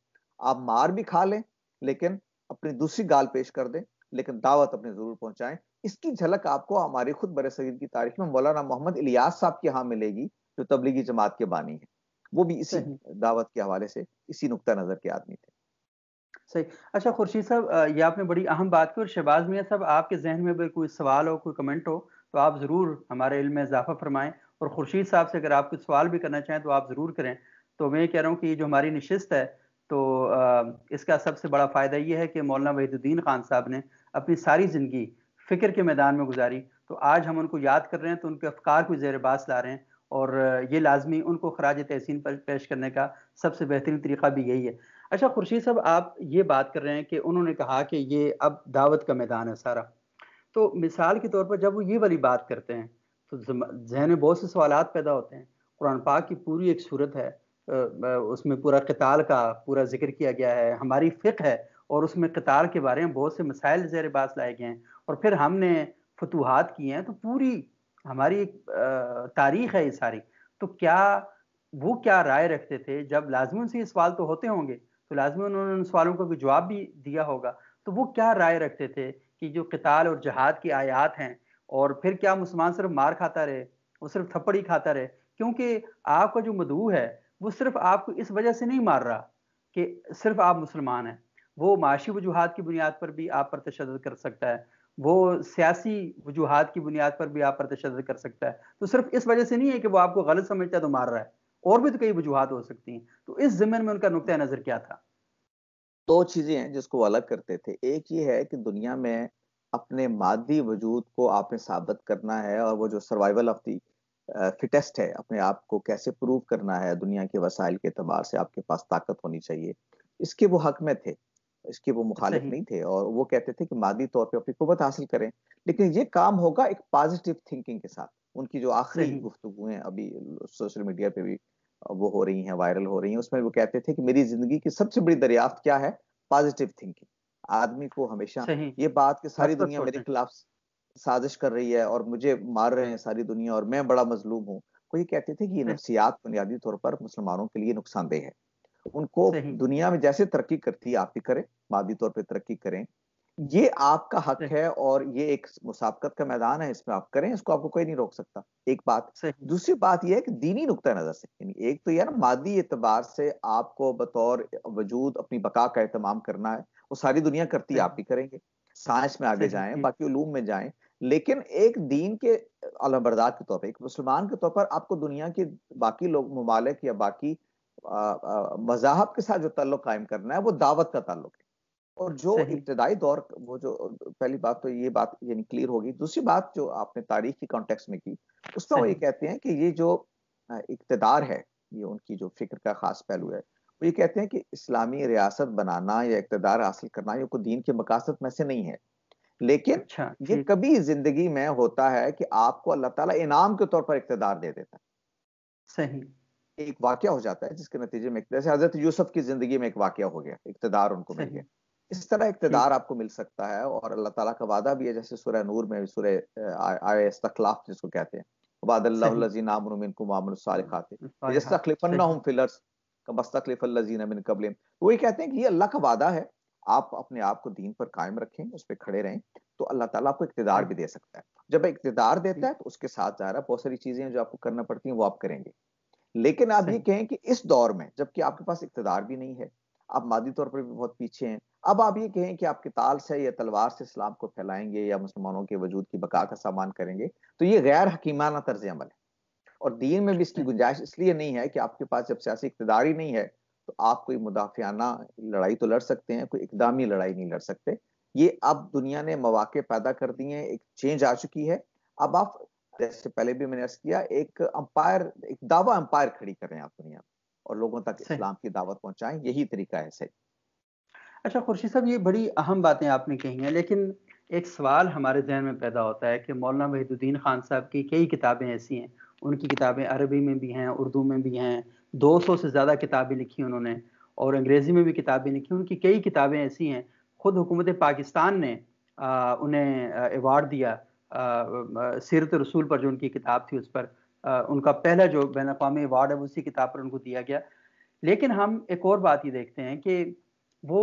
आप मार भी खा लें लेकिन अपनी दूसरी गाल पेश कर दें, लेकिन दावत अपने जरूर पहुंचाएं। इसकी झलक आपको हमारी खुद बरसगीर की तारीख में मौलाना मोहम्मद इलियास साहब के यहाँ मिलेगी, जो तबलीगी जमात के बानी है। वो भी इसी दावत के हवाले से इसी नुक्ता नजर के आदमी थे। सही। अच्छा खुर्शीद साहब, ये आपने बड़ी अहम बात की। और शहबाज मियाँ साहब, आपके जहन में भी कोई सवाल हो, कोई कमेंट हो तो आप ज़रूर हमारे इल्म में इजाफा फरमाएं। और खुर्शीद साहब से अगर आप कुछ सवाल भी करना चाहें तो आप ज़रूर करें। तो मैं कह रहा हूँ कि जो हमारी नशिस्त है तो इसका सबसे बड़ा फ़ायदा ये है कि मौलाना वहीदुद्दीन खान साहब ने अपनी सारी ज़िंदगी फ़िक्र के मैदान में गुजारी, तो आज हम उनको याद कर रहे हैं तो उनके अफकार को ज़ेर-ए-बास ला रहे हैं और ये लाजमी उनको खराज तहसीन पर पेश करने का सबसे बेहतरीन तरीक़ा भी यही है। अच्छा खुर्शीद साहब, आप ये बात कर रहे हैं कि उन्होंने कहा कि ये अब दावत का मैदान है सारा, तो मिसाल के तौर पर जब वो ये वाली बात करते हैं तो जहन में बहुत से सवालात पैदा होते हैं। कुरान पाक की पूरी एक सूरत है, उसमें पूरा क़िताल का पूरा जिक्र किया गया है, हमारी फ़िक़्ह है और उसमें क़िताल के बारे में बहुत से मसाइल ज़ेर बात लाए गए हैं, और फिर हमने फतूहात किए हैं, तो पूरी हमारी एक तारीख़ है ये सारी। तो क्या वो क्या राय रखते थे? जब लाजमी से ये सवाल तो होते होंगे, तो लाजमी उन्होंने उन सवालों को भी जवाब भी दिया होगा, तो वो क्या राय रखते थे कि जो क़िताल और जहाद की आयात हैं, और फिर क्या मुसलमान सिर्फ मार खाता रहे, वो सिर्फ थप्पड़ ही खाता रहे? क्योंकि आपका जो मदऊ है वो सिर्फ आपको इस वजह से नहीं मार रहा कि सिर्फ आप मुसलमान हैं, वो माशी वजूहात की बुनियाद पर भी आप पर तशद्दद कर सकता है, वो सियासी वजूहात की बुनियाद पर भी आप पर तशद्दद कर सकता है। तो सिर्फ इस वजह से नहीं है कि वो आपको गलत समझता है तो मार रहा है, और भी तो कई वजूहात हो सकती हैं। तो इस ज़मीन में उनका नुक्ता नज़र क्या था? दो चीज़ें हैं जिसको अलग करते थे। एक ये है कि दुनिया में अपने मादी वजूद को आपने साबित करना है, और वो जो सर्वाइवल ऑफ दी फिटेस्ट है, अपने आप को कैसे प्रूव करना है दुनिया के वसाइल के अतबार से, आपके पास ताकत होनी चाहिए। इसके वो हक में थे, इसके वो मुखालिफ नहीं थे, और वो कहते थे कि मादी तौर पे अपनी कुव्वत हासिल करें, लेकिन ये काम होगा एक पॉजिटिव थिंकिंग के साथ। उनकी जो आखिरी गुफ्तगुएं अभी सोशल मीडिया पे भी वो हो रही हैं, वायरल हो रही हैं, उसमें वो कहते थे कि मेरी जिंदगी की सबसे बड़ी दरियाफ्त क्या है? Positive thinking. आदमी को हमेशा ये बात कि सारी दुनिया मेरे खिलाफ साजिश कर रही है और मुझे मार रहे हैं सारी दुनिया और मैं बड़ा मजलूम हूँ, वो ये कहते थे कि ये नफ्सियात बुनियादी तौर पर मुसलमानों के लिए नुकसानदेह है। उनको दुनिया में जैसे तरक्की करती है आप भी करें, मादी तौर पे तरक्की करें, ये आपका हक है और ये एक मुसाबकत का मैदान है, इसमें आप करें, इसको आपको कोई नहीं रोक सकता। एक बात। दूसरी बात यह है कि दीनी नुक्ता नजर से, यानी एक तो यार मादी एतबार से आपको बतौर वजूद अपनी बका का एहतमाम करना है, वो सारी दुनिया करती है आप भी करेंगे, साइंस में आगे जाएं, बाकी उलूम में जाएं, लेकिन एक दीन के अलमबरदार के तौर पर, एक मुसलमान के तौर पर आपको दुनिया के बाकी लोग ममालिक या बाकी मज़ाहब के साथ जो ताल्लुक कायम करना है वो दावत का ताल्लुक है। और जो इब्तदाई दौर, वो जो पहली बात तो ये बात यानी क्लियर होगी। दूसरी बात जो आपने तारीख की कॉन्टेक्स्ट में की, उसमें वो ये कहते हैं कि ये जो इक्तदार है, ये उनकी जो फिक्र का खास पहलू है, वो ये कहते हैं कि इस्लामी रियासत बनाना या इक्तदार हासिल करना ये कोई दीन के मकासद में से नहीं है। लेकिन ये कभी जिंदगी में होता है कि आपको अल्लाह ताला इनाम के तौर पर इक्तदार दे देता है। सही एक वाकया हो जाता है जिसके नतीजे में, जैसे हजरत यूसुफ की जिंदगी में एक वाकया हो गया, इक्तदार उनको मिल गया। इस तरह इक्तदार आपको मिल सकता है, और अल्लाह ताला का वादा भी है, जैसे सूरह नूर में, सूरह आय इस्तखलाफ जिसको कहते हैं, वअदल्लाहु लज़ीना आमनू मिनकुम वामिलुस सालिहात यस्तखलिफन्नहुम फिल अर्ज़ कमा इस्तखलफल लज़ीना मिन क़ब्लिहिम। वही कहते हैं कि ये अल्लाह का वादा है, आप अपने आप को दीन पर कायम रखें, उस पर खड़े रहें, तो अल्लाह ताला आपको इक्तदार भी दे सकता है। जब इक्तदार देता है तो उसके साथ जा रहा है बहुत सारी चीजें जो आपको करना पड़ती हैं वो आप करेंगे। लेकिन आप ये कहें कि इस दौर में जबकि आपके पास इक्तदार भी नहीं है, आप मादी तौर पर भी बहुत पीछे हैं, अब आप ये कहें कि आप किताल से या तलवार से इस्लाम को फैलाएंगे या मुसलमानों के वजूद की बका का सामान करेंगे, तो ये गैर हकीमाना तर्ज अमल है। और दीन में भी इसकी गुंजाइश इसलिए नहीं है कि आपके पास जब सियासी इक्तदार ही नहीं है तो आप कोई मुदाफियाना लड़ाई तो लड़ सकते हैं, कोई इकदामी लड़ाई नहीं लड़ सकते। ये अब दुनिया ने मौके पैदा कर दिए हैं, एक चेंज आ चुकी है। अब आप जैसे पहले भी मैंने अर्ज किया, एक अंपायर, एक दावा अंपायर खड़ी कर रहे हैं आप दुनिया में, और लोगों तक इस्लाम की दावत पहुंचाएं, यही तरीका है सही। अच्छा खुर्शीद साहब, ये बड़ी अहम बातें आपने कही हैं, लेकिन एक सवाल हमारे जहन में पैदा होता है कि मौलाना वहीदुद्दीन खान साहब की कई किताबें ऐसी हैं, उनकी किताबें अरबी में भी हैं, उर्दू में भी हैं, 200 से ज़्यादा किताबें लिखी उन्होंने, और अंग्रेज़ी में भी किताबें लिखी, उनकी कई किताबें ऐसी हैं, खुद हुकूमत पाकिस्तान ने उन्हें अवार्ड दिया सीरत रसूल पर, जो उनकी किताब थी उस पर उनका पहला जो बैन अवी अवार्ड है उसी किताब पर उनको दिया गया। लेकिन हम एक और बात ये देखते हैं कि वो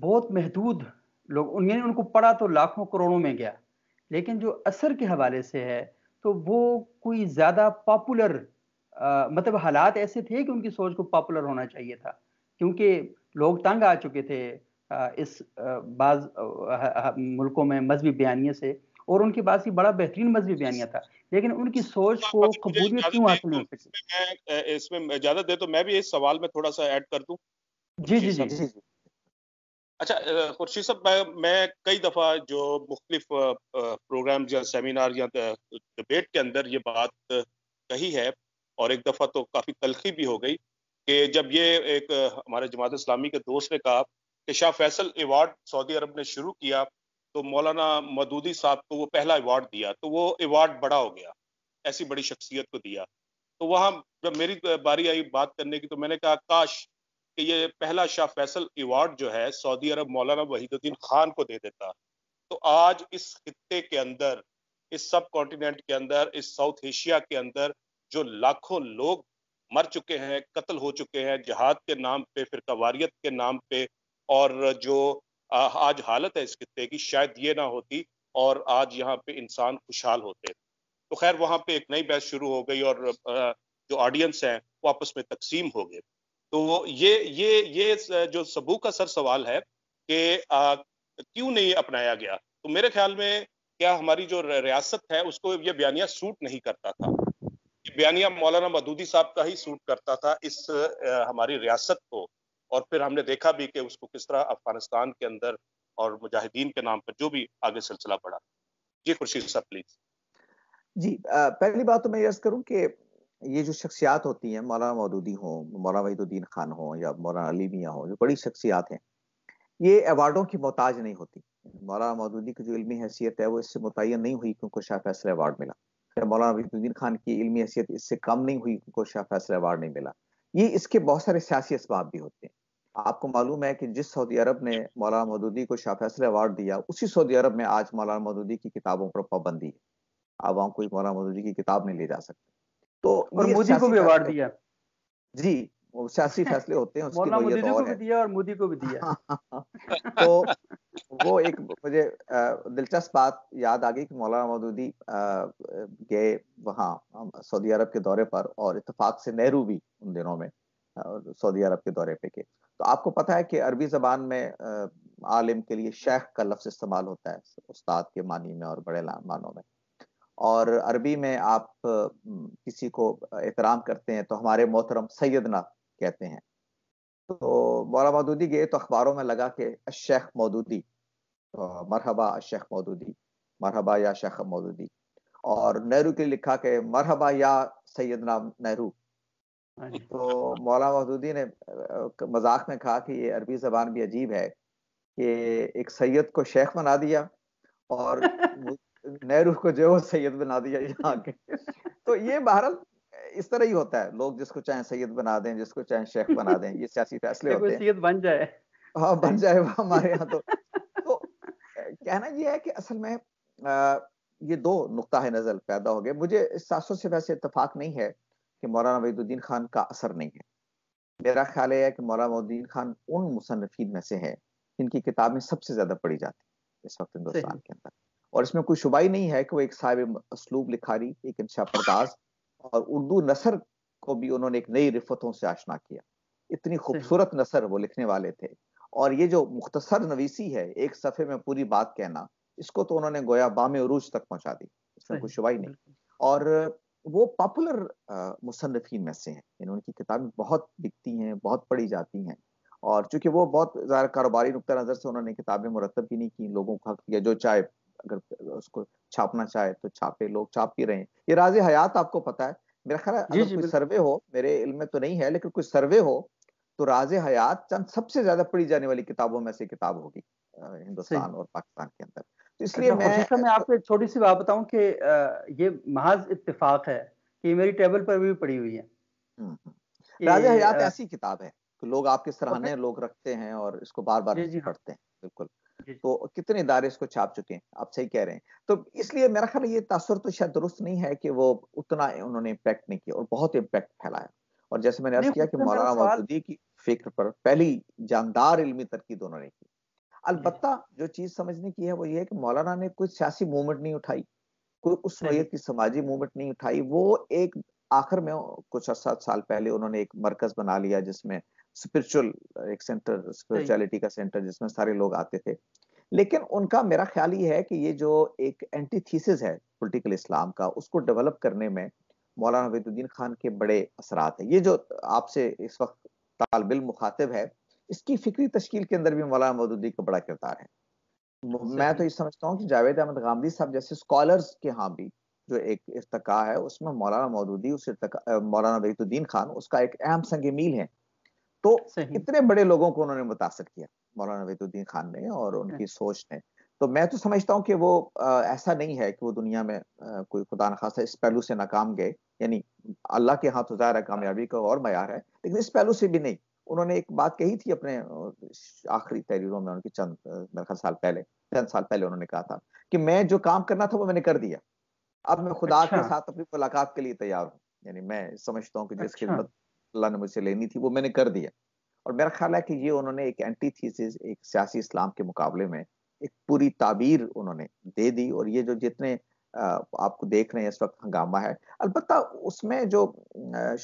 बहुत महदूद लोग, उन्होंने उनको पढ़ा तो लाखों करोड़ों में गया, लेकिन जो असर के हवाले से है तो वो कोई ज़्यादा पॉपुलर मतलब हालात ऐसे थे कि उनकी सोच को पॉपुलर होना चाहिए था, क्योंकि लोग तंग आ चुके थे इस बाज़ मुल्कों में मजहबी बयानिए से, और उनके पास ही बड़ा बेहतरीन मजहबी बयानिया था, लेकिन उनकी सोच को कबूलियत क्यों हासिल नहीं हो सकी? इसमें इजाजत दे तो मैं भी इस सवाल में थोड़ा सा ऐड कर दूं। जी जी जी, जी। अच्छा खुर्शीद साहब, मैं कई दफ़ा जो मुख्तलिफ प्रोग्राम या सेमिनार या डिबेट के अंदर ये बात कही है और एक दफ़ा तो काफ़ी तलखी भी हो गई कि जब ये एक हमारे जमात इस्लामी के दोस्त ने कहा कि शाह फैसल एवार्ड सऊदी अरब ने शुरू किया तो मौलाना मौदूदी साहब को वो पहला एवार्ड दिया, तो वो एवार्ड बड़ा हो गया, ऐसी बड़ी शख्सियत को दिया। तो वहाँ जब मेरी बारी आई बात करने की तो मैंने कहा काश कि ये पहला शाह फैसल एवार्ड जो है सऊदी अरब मौलाना वहीदुद्दीन खान को दे देता तो आज इस खित्ते के अंदर, इस सब कॉन्टिनेंट के अंदर, इस साउथ एशिया के अंदर जो लाखों लोग मर चुके हैं, कत्ल हो चुके हैं जहाद के नाम पे, फिरकावारियत के नाम पे, और जो आज हालत है इस खित्ते की, शायद ये ना होती और आज यहाँ पे इंसान खुशहाल होते। तो खैर वहाँ पे एक नई बहस शुरू हो गई और जो ऑडियंस है वो आपस में तकसीम हो गए। तो ये जो सबूत का सर सवाल है कि क्यों नहीं अपनाया गया। तो मेरे ख्याल में क्या हमारी जो रियासत है उसको ये बयानिया सूट नहीं करता था, ये बयानिया मौलाना मौदूदी साहब का ही सूट करता था इस हमारी रियासत को। और फिर हमने देखा भी कि उसको किस तरह अफगानिस्तान के अंदर और मुजाहिदीन के नाम पर जो भी आगे सिलसिला बढ़ा। जी खुर्शीद साहब प्लीज। जी पहली बात तो मैं यस करूँ कि ये जो शख्सियात होती हैं, मौलाना मौदूदी हों, मौलाना वहीदुद्दीन खान हों या मौलाना अली मियां हों, जो बड़ी शख्सियात हैं, ये अवार्डों की मोहताज नहीं होती। मौलाना मौदूदी की जो इल्मी हैसियत है वो इससे मुतय्यन नहीं हुई कि उनको शाह फैसल अवार्ड मिला, या मौलाना वहीदुद्दीन खान की इल्मी हैसियत इससे कम नहीं हुई कि उनको शाह फैसल अवार्ड नहीं मिला। ये इसके बहुत सारे सियासी असबाब भी होते हैं। आपको मालूम है कि जिस सऊदी अरब ने मौलाना मौदूदी को शाह फैसल अवार्ड दिया, उसी सऊदी अरब में आज मौलाना मौदूदी की किताबों पर पाबंदी है, अब वहाँ कोई मौलाना मौदूदी की किताब नहीं ले जा सकते। तो और मोदी को भी अवार्ड दिया। जी सियासी फैसले होते हैं, उसकी नोयत और है। दिया और मोदी को भी दिया। तो वो एक मुझे दिलचस्प बात याद आ गई कि मौलाना मौदूदी गए वहाँ सऊदी अरब के दौरे पर और इत्तेफाक से नेहरू भी उन दिनों में सऊदी अरब के दौरे पे गए। तो आपको पता है कि अरबी जबान में आलिम के लिए शेख का लफ्ज़ इस्तेमाल होता है उस्ताद के मानी में और बड़े मानों में, और अरबी में आप किसी को एहतराम करते हैं तो हमारे मोहतरम सैयदना कहते हैं। तो मौलाना मौदूदी गए तो अखबारों में लगा कि शेख मौदूदी, तो मरहबा शेख मौदूदी, मरहबा या शेख मौदूदी, और नेहरू के लिए लिखा कि मरहबा या सैयदना नेहरू। तो मौलाना मौदूदी ने मजाक में कहा कि ये अरबी जबान भी अजीब है कि एक सैयद को शेख बना दिया और नेहरू को जो है सैयद बना दिया यहाँ के। तो ये बहरहाल इस तरह ही होता है, लोग जिसको चाहे सैयद बना दें, जिसको चाहे शेख बना दें, ये सियासी फैसले होते हैं। सैयद बन जाए, हाँ बन जाए हमारे यहाँ। तो कहना ये है कि असल में ये दो नुकता है नजर पैदा हो गए। मुझे इस सासों से वैसे इतफाक नहीं है कि मौलाना वहीदुद्दीन खान का असर नहीं है। मेरा ख्याल है कि मौलाना वहीदुद्दीन खान उन मुसन्निफीन में से है जिनकी किताबें सबसे ज्यादा पढ़ी जाती है इस वक्त हिंदुस्तान के अंदर, और इसमें कोई शुबा ही नहीं है कि वो एक साहिब असलूब लिखारी, एक इंशा परदाज, और उर्दू नसर को भी उन्होंने एक नई रिफतों से आशना किया। इतनी खूबसूरत नसर वो लिखने वाले थे, और ये जो मुख्तसर नवीसी है, एक सफ़े में पूरी बात कहना, इसको तो उन्होंने गोया बाम उरूज तक पहुंचा दी, इसमें कोई शुबा ही नहीं। और वो पॉपुलर मुसन्निफीन में से हैं, यानी उनकी किताबें बहुत बिकती हैं, बहुत पढ़ी जाती हैं, और चूंकि वो बहुत ज़्यादा कारोबारी नुक्ता नज़र से उन्होंने किताबें मुरतब भी नहीं की, लोगों को हक दिया, जो चाहे अगर उसको छापना चाहे तो छापे, लोग छाप ही रहे हैं। ये राज़े हयात आपको पता है, मेरा ख्याल अगर कोई सर्वे हो, मेरे इल्म में तो नहीं है लेकिन कोई सर्वे हो तो राज़े हयात चंद सबसे ज्यादा पढ़ी जाने वाली किताबों में से किताब होगी हिंदुस्तान और पाकिस्तान के अंदर। तो इसलिए मैं आपको एक छोटी सी बात बताऊं कि ये महज इत्तेफाक है कि मेरी टेबल पर भी पड़ी हुई है। राज़े हयात ऐसी किताब है कि लोग आपके सराहने लोग रखते हैं और इसको बार बार पढ़ते हैं। बिल्कुल, तो कितने इदारे इसको छाप चुके हैं, आप सही कह रहे हैं। तो इसलिए मेरा ख्याल ये तासुर तो शायद दुरुस्त नहीं है कि वो उतना उन्होंने इम्पैक्ट नहीं किया, और बहुत इम्पैक्ट फैलाया। और जैसे मैंने अर्ज किया कि मौलाना मौदूदी की फिक्र पर पहली जानदार इल्मी तरकीब उन्होंने की। अलबत्ता जो चीज समझने की है वो ये है कि मौलाना ने कोई सियासी मूवमेंट नहीं उठाई, कोई उस नोयत की समाजी मूवमेंट नहीं उठाई। वो एक आखिर में कुछ 7 साल पहले उन्होंने एक मरकज बना लिया जिसमें स्पिरिचुअल एक सेंटर, स्पिरिचुअलिटी का सेंटर, जिसमें सारे लोग आते थे। लेकिन उनका मेरा ख्याल ये है कि ये जो एक एंटीथीसिस है पॉलिटिकल इस्लाम का, उसको डेवलप करने में मौलाना वहीदुद्दीन खान के बड़े असरात है। ये जो आपसे इस वक्त तालिब इल्म मुखातिब है, इसकी फिक्री तश्कील के अंदर भी मौलाना मौदूदी का बड़ा किरदार है। मैं तो ये समझता हूँ कि जावेद अहमद गामदी साहब जैसे स्कॉलर्स के यहाँ भी जो एक इर्तका है उसमें मौलाना मौदूदी मौलाना वहीदुद्दीन खान उसका एक अहम संग मील है। तो इतने बड़े लोगों को उन्होंने मुतासर किया मौलाना वहीदुद्दीन खान ने और उनकी सोच ने। तो मैं तो समझता हूँ कि वो ऐसा नहीं है कि वो दुनिया में कोई खुदा न खासा इस पहलू से नाकाम गए, यानी अल्लाह के हाथ तो ज़ाहिर है कामयाबी का और मयार है, लेकिन इस पहलू से भी नहीं। उन्होंने एक बात कही थी अपने आखिरी तहरीरों में उनकी, चंद साल पहले उन्होंने कहा था कि मैं जो काम करना था वो मैंने कर दिया, अब मैं खुदा के साथ अपनी मुलाकात के लिए तैयार हूँ। यानी मैं समझता हूँ कि जिस खिदमत अल्लाह ने मुझसे लेनी थी वो मैंने कर दिया। और मेरा ख्याल है कि ये उन्होंने एक एंटीथीसिस, एक सियासी इस्लाम के मुकाबले में एक पूरी ताबीर उन्होंने दे दी। और ये जो जितने आपको देख रहे हैं इस वक्त हंगामा है, अलबत्ता उसमें जो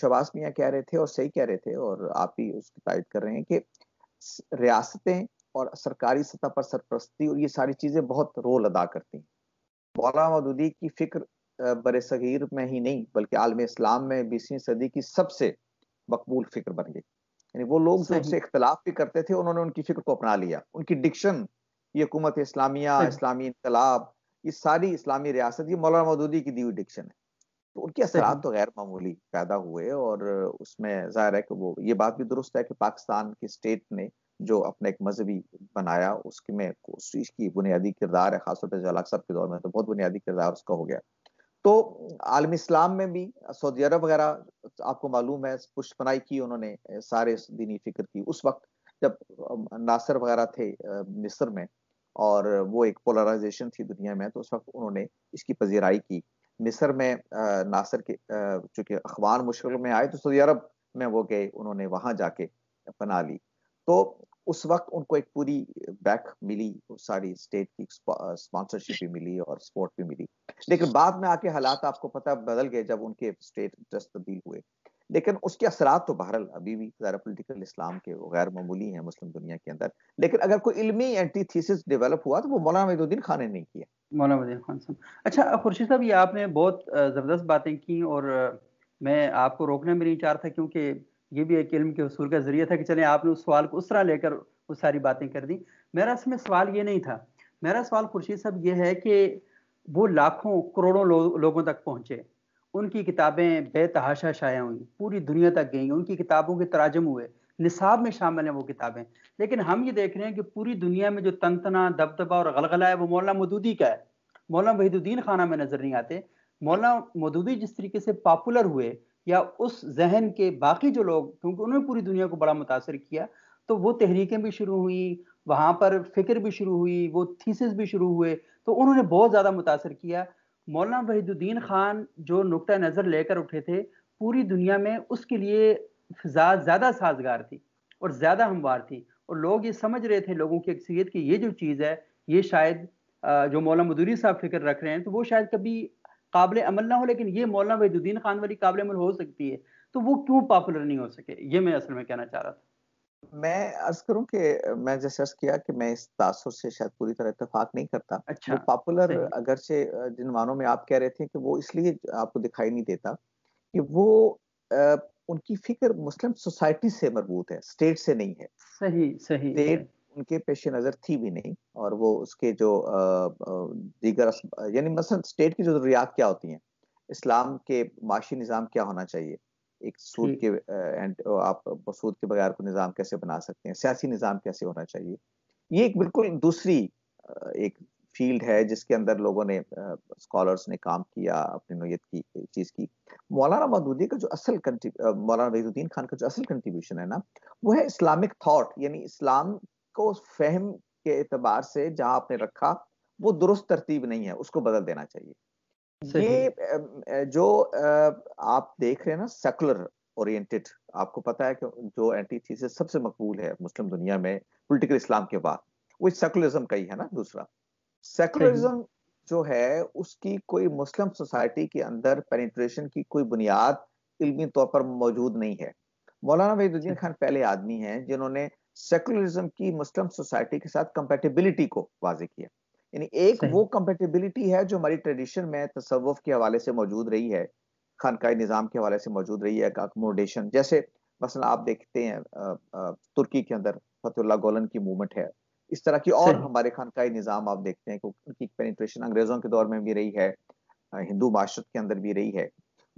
शहबाज मियाँ कह रहे थे और सही कह रहे थे और आप ही उसकी तायद कर रहे हैं कि रियासतें और सरकारी सतह पर सरपरस्ती और ये सारी चीज़ें बहुत रोल अदा करती हैं। मौलाना मौदूदी की फिक्र बड़े सगीर में ही नहीं बल्कि आलम इस्लाम में 20वीं सदी की सबसे मकबूल फिक्र बन गई। यानी वो लोग जो उनसे इख्तलाफ भी करते थे उन्होंने उनकी फिक्र को अपना लिया। उनकी डिक्शन, ये हुकूमत इस्लामिया, इस्लामी इनकलाब, ये सारी इस्लामी रियासत ये मौलाना मौदूदी की दी हुई डिक्शन है। तो उनके असरात तो गैर मामूली पैदा हुए। और उसमें जाहिर है कि वो ये बात भी दुरुस्त है कि पाकिस्तान की स्टेट ने जो अपना एक मजहबी बनाया उसकी में कोशिश की बुनियादी किरदार है, खासतौर पर जलाल साहब के दौर में तो बहुत बुनियादी किरदार उसका हो गया। तो आलम इस्लाम में भी सऊदी अरब वगैरह आपको मालूम है पुष्पनाई की उन्होंने सारे दीनी फिक्र की उस वक्त जब नासर वगैरह थे मिस्र में और वो एक पोलराइजेशन थी दुनिया में, तो उस वक्त उन्होंने इसकी पजीराई की। मिस्र में नासर के चूँकि अखबार मुशर्रफ में आए तो सऊदी अरब में वो गए, उन्होंने वहाँ जाके पना ली। तो उस वक्त उनको एक पूरी बैक मिली, सारी स्टेट की स्पॉन्सरशिप भी मिली और सपोर्ट भी मिली। लेकिन बाद में आके हालात आपको पता बदल गए जब उनके स्टेट इंटरेस्ट तब्दील हुए। लेकिन उसके असरात तो बहरहाल अभी भी ज़रा पोलिटिकल इस्लाम के गैर मामूली हैं मुस्लिम दुनिया के अंदर। लेकिन अगर कोई इल्मी एंटीथीसिस डेवलप हुआ तो वो मौलाना वहीदुद्दीन खान ने नहीं किया। मौलाना वहीदुद्दीन खान साहब, अच्छा खुर्शीद साहब, ये आपने बहुत ज़बरदस्त बातें की और मैं आपको रोकना भी नहीं चाह रहा था क्योंकि ये भी एक इल्म के हुसूल का जरिया था कि चले आपने उस सवाल को उस तरह लेकर वो सारी बातें कर दी। मेरा इसमें सवाल ये नहीं था, मेरा सवाल खुर्शीद साहब ये है कि वो लाखों करोड़ों लोगों तक पहुँचे, उनकी किताबें बेतहाशा शाया हुई, पूरी दुनिया तक गई, उनकी किताबों के तराजम हुए, निसाब में शामिल हैं वो किताबें। लेकिन हम ये देख रहे हैं कि पूरी दुनिया में जो तनतना, दबदबा और गलगला है वो मौलाना मौदूदी का है, मौलाना वहीदुद्दीन खान में नज़र नहीं आते। मौलाना मौदूदी जिस तरीके से पॉपुलर हुए या उस जहन के बाकी जो लोग, क्योंकि उन्होंने पूरी दुनिया को बड़ा मुतासर किया, तो वो तहरीकें भी शुरू हुई, वहाँ पर फिक्र भी शुरू हुई, वो थीसिस भी शुरू हुए, तो उन्होंने बहुत ज़्यादा मुतासर किया। मौलाना वहीदुद्दीन खान जो नुक्ता नज़र लेकर उठे थे पूरी दुनिया में उसके लिए फिजा ज़्यादा साजगार थी और ज़्यादा हमवार थी और लोग ये समझ रहे थे, लोगों की अक्सरियत की ये जो चीज़ है ये शायद जो मौलाना मौदूदी साहब फिक्र रख रहे हैं तो वो शायद कभी काबिल अमल ना हो, लेकिन ये मौलाना वहीदुद्दीन खान वाली काबिल अमल हो सकती है, तो वो क्यों पॉपुलर नहीं हो सके, ये मैं असल में कहना चाह रहा था। मैं अर्ज करूं कि मैं जैसे अर्ज किया कि मैं इस तासुर से शायद पूरी तरह इत्तेफाक नहीं करता। अच्छा, वो पॉपुलर अगरचे जिन मानों में आप कह रहे थे कि वो इसलिए आपको दिखाई नहीं देता कि वो उनकी फिक्र मुस्लिम सोसाइटी से मरबूत है, स्टेट से नहीं है। सही सही, स्टेट उनके पेश नज़र थी भी नहीं। और वो उसके जो दीगर यानी मसलन स्टेट की जरूरियात क्या होती हैं, इस्लाम के माशी निज़ाम क्या होना चाहिए, एक सूद के आप सूद के बगैर को निज़ाम कैसे बना सकते हैं, सियासी निज़ाम कैसे होना चाहिए, ये एक बिल्कुल दूसरी एक फील्ड है जिसके अंदर लोगों ने स्कॉलर्स ने काम किया, अपनी नोयत की चीज़ की। मौलाना मौदूदी का जो असल मौलाना वहीदुद्दीन खान का जो असल कंट्रीब्यूशन है ना, वो है इस्लामिक थाट, यानी इस्लाम को फहम के एतबार से जहाँ आपने रखा वो दुरुस्त तरतीब नहीं है, उसको बदल देना चाहिए। ये जो आप देख रहे हैं ना सेकुलर ओरिएंटेड, आपको पता है कि जो एंटीथीसिस सबसे मकबूल है मुस्लिम दुनिया में पॉलिटिकल इस्लाम के बाद वो सेकुलरिज्म का ही है ना। दूसरा सेकुलरिज्म जो है उसकी कोई मुस्लिम सोसाइटी के अंदर पेनिट्रेशन की कोई बुनियाद इल्मी तौर पर मौजूद नहीं है। मौलाना वहीदुद्दीन खान पहले आदमी हैं जिन्होंने सेकुलरिज्म की मुस्लिम सोसाइटी के साथ कंपेटेबिलिटी को वाजे किया। यानी एक वो कंपेटेबिलिटी है जो हमारी ट्रेडिशन में तसव्वुफ के हवाले से मौजूद रही है, खानकाई निज़ाम के हवाले से मौजूद रही है, अकोमोडेशन। जैसे मसलन आप देखते हैं तुर्की के अंदर फतहुल्लाह गोलन की मूवमेंट है, इस तरह की। और हमारे खानकाई निज़ाम आप देखते हैं कि उनकी पेनिट्रेशन अंग्रेज़ों के दौर में भी रही है, हिंदू माशरत के अंदर भी रही है।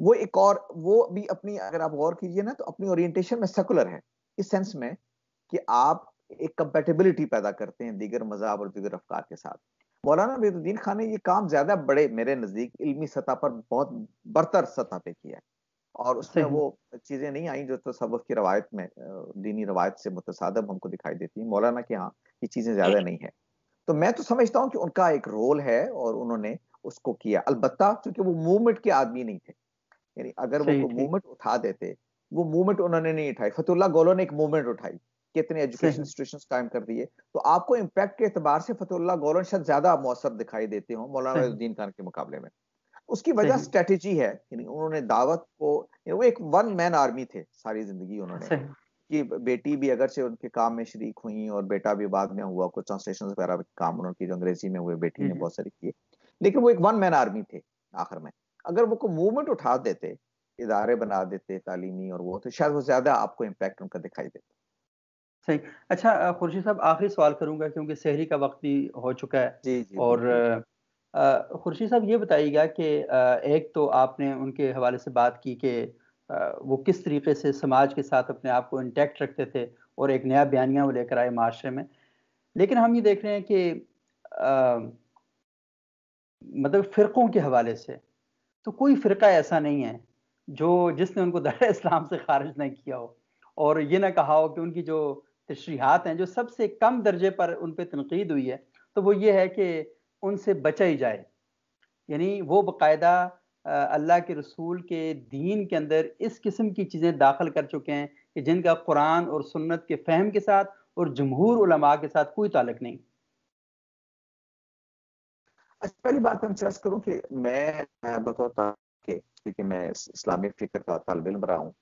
वो एक और वो भी अपनी, अगर आप गौर कीजिए ना, तो अपनी ओरिएंटेशन में सेकुलर है, इस सेंस में कि आप एक कंपेटेबिलिटी पैदा करते हैं दीगर मज़ाब और दीगर अफकार के साथ। मौलाना वहीदुद्दीन खान ने ये काम ज्यादा बड़े, मेरे नज़दीक इल्मी सतह पर बहुत बढ़तर सतह पे किया है, और उसमें वो चीज़ें नहीं आई जो तसव्वुफ की रवायत में, दीनी रवायत से मुतसादब हमको दिखाई देती है। मौलाना के यहाँ ये चीज़ें ज्यादा नहीं है, तो मैं तो समझता हूँ कि उनका एक रोल है और उन्होंने उसको किया। अलबत्ता चूंकि वो मूवमेंट के आदमी नहीं थे, यानी अगर वो मूवमेंट उठा देते, वो मूवमेंट उन्होंने नहीं उठाई। फतहुल्लाह गोलन ने एक मूवमेंट उठाई, कितने एजुकेशन इंस्टीट्यूशंस कायम कर दिए, तो आपको इम्पैक्ट के एतबार से फतहुल्लाह गोलन शायद ज्यादा मौसर दिखाई देते हों मौलाना वहीदुद्दीन खान के मुकाबले में। उसकी वजह स्ट्रेटेजी है, यानी उन्होंने दावत को, वो एक वन मैन आर्मी थे सारी जिंदगी उन्होंने, कि बेटी भी अगरचे उनके काम में शरीक हुई और बेटा भी बाद में हुआ, कुछ ट्रांसलेशन वगैरह के काम उन्होंने अंग्रेजी में हुए, बेटी ने बहुत सारे किए, लेकिन वो एक वन मैन आर्मी थे आखिर में। अगर वो को मूवमेंट उठा देते, इदारे बना देते तालीमी, और वो तो शायद वो ज्यादा आपको इम्पैक्ट उनका दिखाई देता। सही। अच्छा खुर्शीद साहब, आखिरी सवाल करूंगा क्योंकि शहरी का वक्त भी हो चुका है। जी, जी, और खुर्शीद साहब ये बताइएगा कि एक तो आपने उनके हवाले से बात की कि वो किस तरीके से समाज के साथ अपने आप को इंटैक्ट रखते थे और एक नया बयानिया वो लेकर आए माशरे में, लेकिन हम ये देख रहे हैं कि मतलब फ़िरक़ों के हवाले से तो कोई फ़िरका ऐसा नहीं है जो जिसने उनको दायरे इस्लाम से खारिज नहीं किया हो, और ये ना कहा हो कि उनकी जो तशरीहात हैं जो सबसे कम दर्जे पर उन पर तनकीद हुई है तो वो ये है कि उनसे बचा ही जाए। यानी वो बाकायदा अल्लाह के रसूल के दीन के अंदर इस किस्म की चीज़ें दाखिल कर चुके हैं कि जिनका कुरान और सुन्नत के फहम के साथ और जमहूर उलमा के साथ कोई ताल्लुक नहीं। अच्छा, पहली बात हम चर्च करूँ कि मैं बतौता के, क्योंकि मैं इस्लामिक फिक्र का तालिब इल्म रहा हूँ,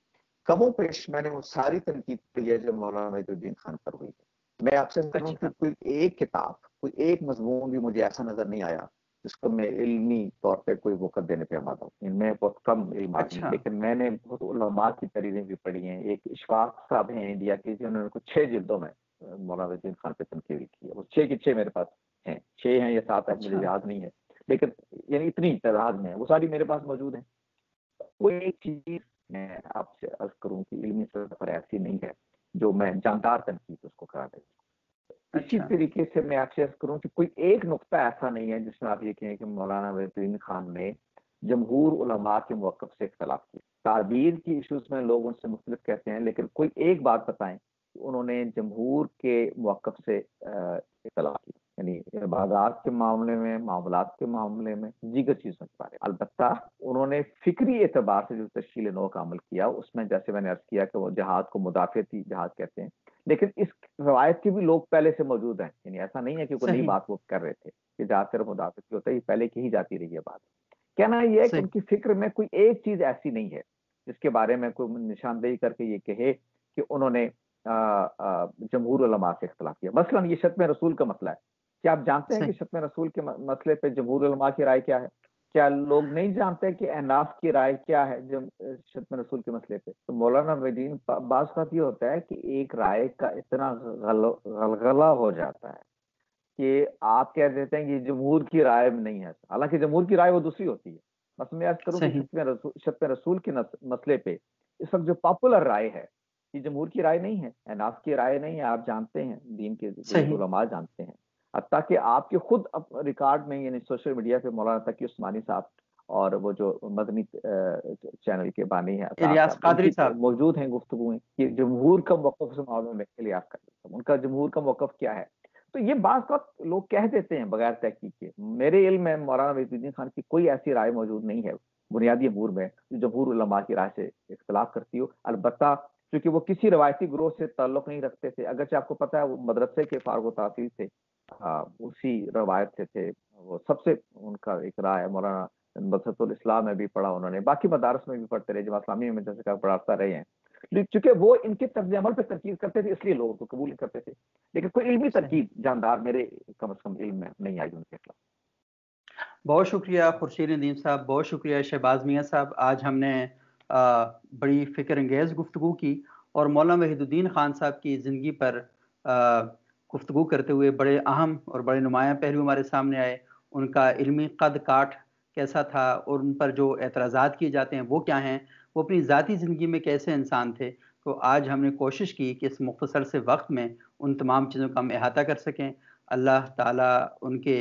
कमों पेश मैंने वो सारी तनकीद की है जो मौलाना वहीदुद्दीन खान पर हुई है। मैं आपसे कहूँ कि कोई एक किताब, कोई एक मजमून भी मुझे ऐसा नजर नहीं आया जिसको मैं इल्मी तौर पे कोई वक़्त देने पे आमादा हूँ। मैं बहुत कम इल्म, लेकिन मैंने बहुत उलमा की तरीरें भी पढ़ी हैं। एक अशफाक़ साहब हैं इंडिया के, जिन्होंने उनको 6 जिल्दों में मौलाना वहीदुद्दीन खान पे तनकीद की है। वो 6 के 6 मेरे पास हैं, 6 हैं या 7 है, मुझे याद नहीं है, लेकिन यानी इतनी तादाद में वो सारी मेरे पास मौजूद है। वो एक चीज मैं आपसे अर्ज करूँ कि इल्मी सतह पर ऐसी नहीं है जो मैं जानदार तनकीद उसको करा दे। इसी तरीके से मैं आपसे अर्ज करूँ कि कोई एक नुक्ता ऐसा नहीं है जिसमें आप ये कहें कि मौलाना वहीदुद्दीन खान ने जमहूर उलमा के मौक़िफ़ से इख्तलाफ किया। ताबीर की इशूज़ में लोग उनसे मुख्तलिफ कहते हैं, लेकिन कोई एक बात बताएं कि उन्होंने जमहूर के मौक़िफ़ से इख्तलाफ किया, यानी बाजार के मामले में, मामलात के मामले में, दीगर चीज़ों के बारे में। अलबत्ता उन्होंने फिक्री एतबार से जो तश्कील नौ का अमल किया उसमें, जैसे मैंने अर्ज़ किया कि वो जहाद को मुदाफ़ियती जहाद कहते हैं, लेकिन इस रवायत के भी लोग पहले से मौजूद हैं। यानी ऐसा नहीं है कि कोई नई बात वो कर रहे थे कि जहाद सिर्फ मुदाफ़ियती होता है, ये पहले की ही जाती रही है बात। कहना यह है कि उनकी फिक्र में कोई एक चीज़ ऐसी नहीं है जिसके बारे में कोई निशानदेही करके ये कहे कि उन्होंने जमहूर उलमा से इख्तलाफ किया। मसलन ये शत्म रसूल का मसला है, क्या आप जानते हैं कि शत्म रसूल के मसले पे जमहूर उलमा की राय क्या है? क्या लोग नहीं जानते कि अहनाफ की राय क्या है शत्म रसूल के मसले पे? तो मौलाना वहीदुद्दीन बाज़ वक़्त ये होता है कि एक राय का इतना गलगला हो जाता है कि आप कह देते हैं कि जमहूर की राय में नहीं है, हालांकि जमहूर की राय वो दूसरी होती है। बस मैं अर्ज़ करूँ कि शत्म रसूल के मसले पे इस वक्त जो पॉपुलर राय है कि जमहूर की राय नहीं है, अहनाफ की राय नहीं है, आप जानते हैं, दीन के उलमा जानते हैं। हत्ता कि आपके खुद रिकॉर्ड में, यानी सोशल मीडिया पे मौलाना ताकी उस्मानी साहब और वो जो मदनी चैनल के बानी हैं इलियास कादरी साहब मौजूद हैं गुफ्तगू में कि जमहूर का मौक़िफ़ इस मामले में। इलियास कादरी साहब, उनका जमहूर का मौक़िफ़ क्या है? तो ये बात को लोग कह देते हैं बगैर तहकीक के। मेरे इल्म में मौलाना वहीदुद्दीन खान की कोई ऐसी राय मौजूद नहीं है बुनियादी अमूर में जो जमहूर उलमा की राय से इख्तलाफ करती हो। अलबत्ता क्योंकि वो किसी रवायती ग्रोह से ताल्लुक़ नहीं रखते थे, अगरचे आपको पता है वो मदरसे के फ़ारग़ तासील थे, उसी रवायत से थे वो, सबसे उनका एक राय है। मौलाना मदरसतुल इस्लाम में भी पढ़ा उन्होंने, बाकी मदारस में भी पढ़ते रहे, जमात इस्लामी में जैसे पढ़ाता रहे हैं, लेकिन चूंकि वो इनके तर्ज अमल पर तनकीद करते थे इसलिए लोग उसको कबूल करते थे, लेकिन कोई इल्मी तनकीद जानदार मेरे कम से कम इल्म में नहीं आई उनके खिलाफ। बहुत शुक्रिया खुर्शीद नदीम साहब, बहुत शुक्रिया शहबाज मियाँ साहब। आज हमने बड़ी फ़िक्र अंगेज़ गुफ्तगू की और मौलाना वहीदुद्दीन खान साहब की ज़िंदगी पर गुफ्तगू करते हुए बड़े अहम और बड़े नुमायाँ पहलू हमारे सामने आए। उनका इल्मी कद काठ कैसा था और उन पर जो एतराज़ात किए जाते हैं वो क्या हैं, वो अपनी ज़ाती ज़िंदगी में कैसे इंसान थे। तो आज हमने कोशिश की कि इस मुख्तसर से वक्त में उन तमाम चीज़ों का हम अहाता कर सकें। अल्लाह ताला उनके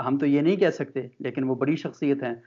हम तो ये नहीं कह सकते, लेकिन वो बड़ी शख्सियत हैं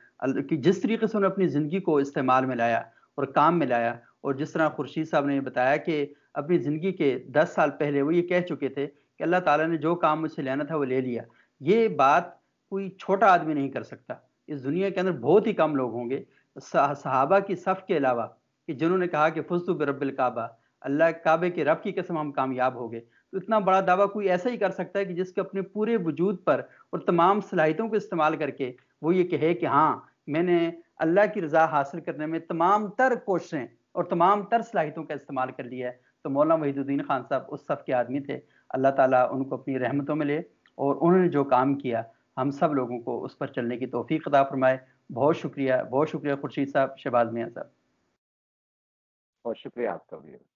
कि जिस तरीके से उन्होंने अपनी ज़िंदगी को इस्तेमाल में लाया और काम में लाया। और जिस तरह खुर्शीद साहब ने बताया कि अपनी ज़िंदगी के 10 साल पहले वो ये कह चुके थे कि अल्लाह ताला ने जो काम मुझसे लेना था वो ले लिया। ये बात कोई छोटा आदमी नहीं कर सकता। इस दुनिया के अंदर बहुत ही कम लोग होंगे सहाबा की सफ़ के अलावा कि जिन्होंने कहा कि फुज़्तु बिरब्बिल काबा, अल्लाह काबे के रब की कसम हम कामयाब हो गए। तो इतना बड़ा दावा कोई ऐसा ही कर सकता है कि जिसके अपने पूरे वजूद पर और तमाम सलाहियतों को इस्तेमाल करके वो ये कहे कि हाँ, मैंने अल्लाह की रज़ा हासिल करने में तमाम तर कोशिशें और तमाम तर सलाहियतों का इस्तेमाल कर लिया है। तो मौलाना वहीदुद्दीन खान साहब उस सब के आदमी थे। अल्लाह ताला उनको अपनी रहमतों में ले और उन्होंने जो काम किया हम सब लोगों को उस पर चलने की तौफीक अता फरमाए। बहुत शुक्रिया, बहुत शुक्रिया खुर्शीद साहब, शहबाज मियाँ साहब, बहुत शुक्रिया आपका भी।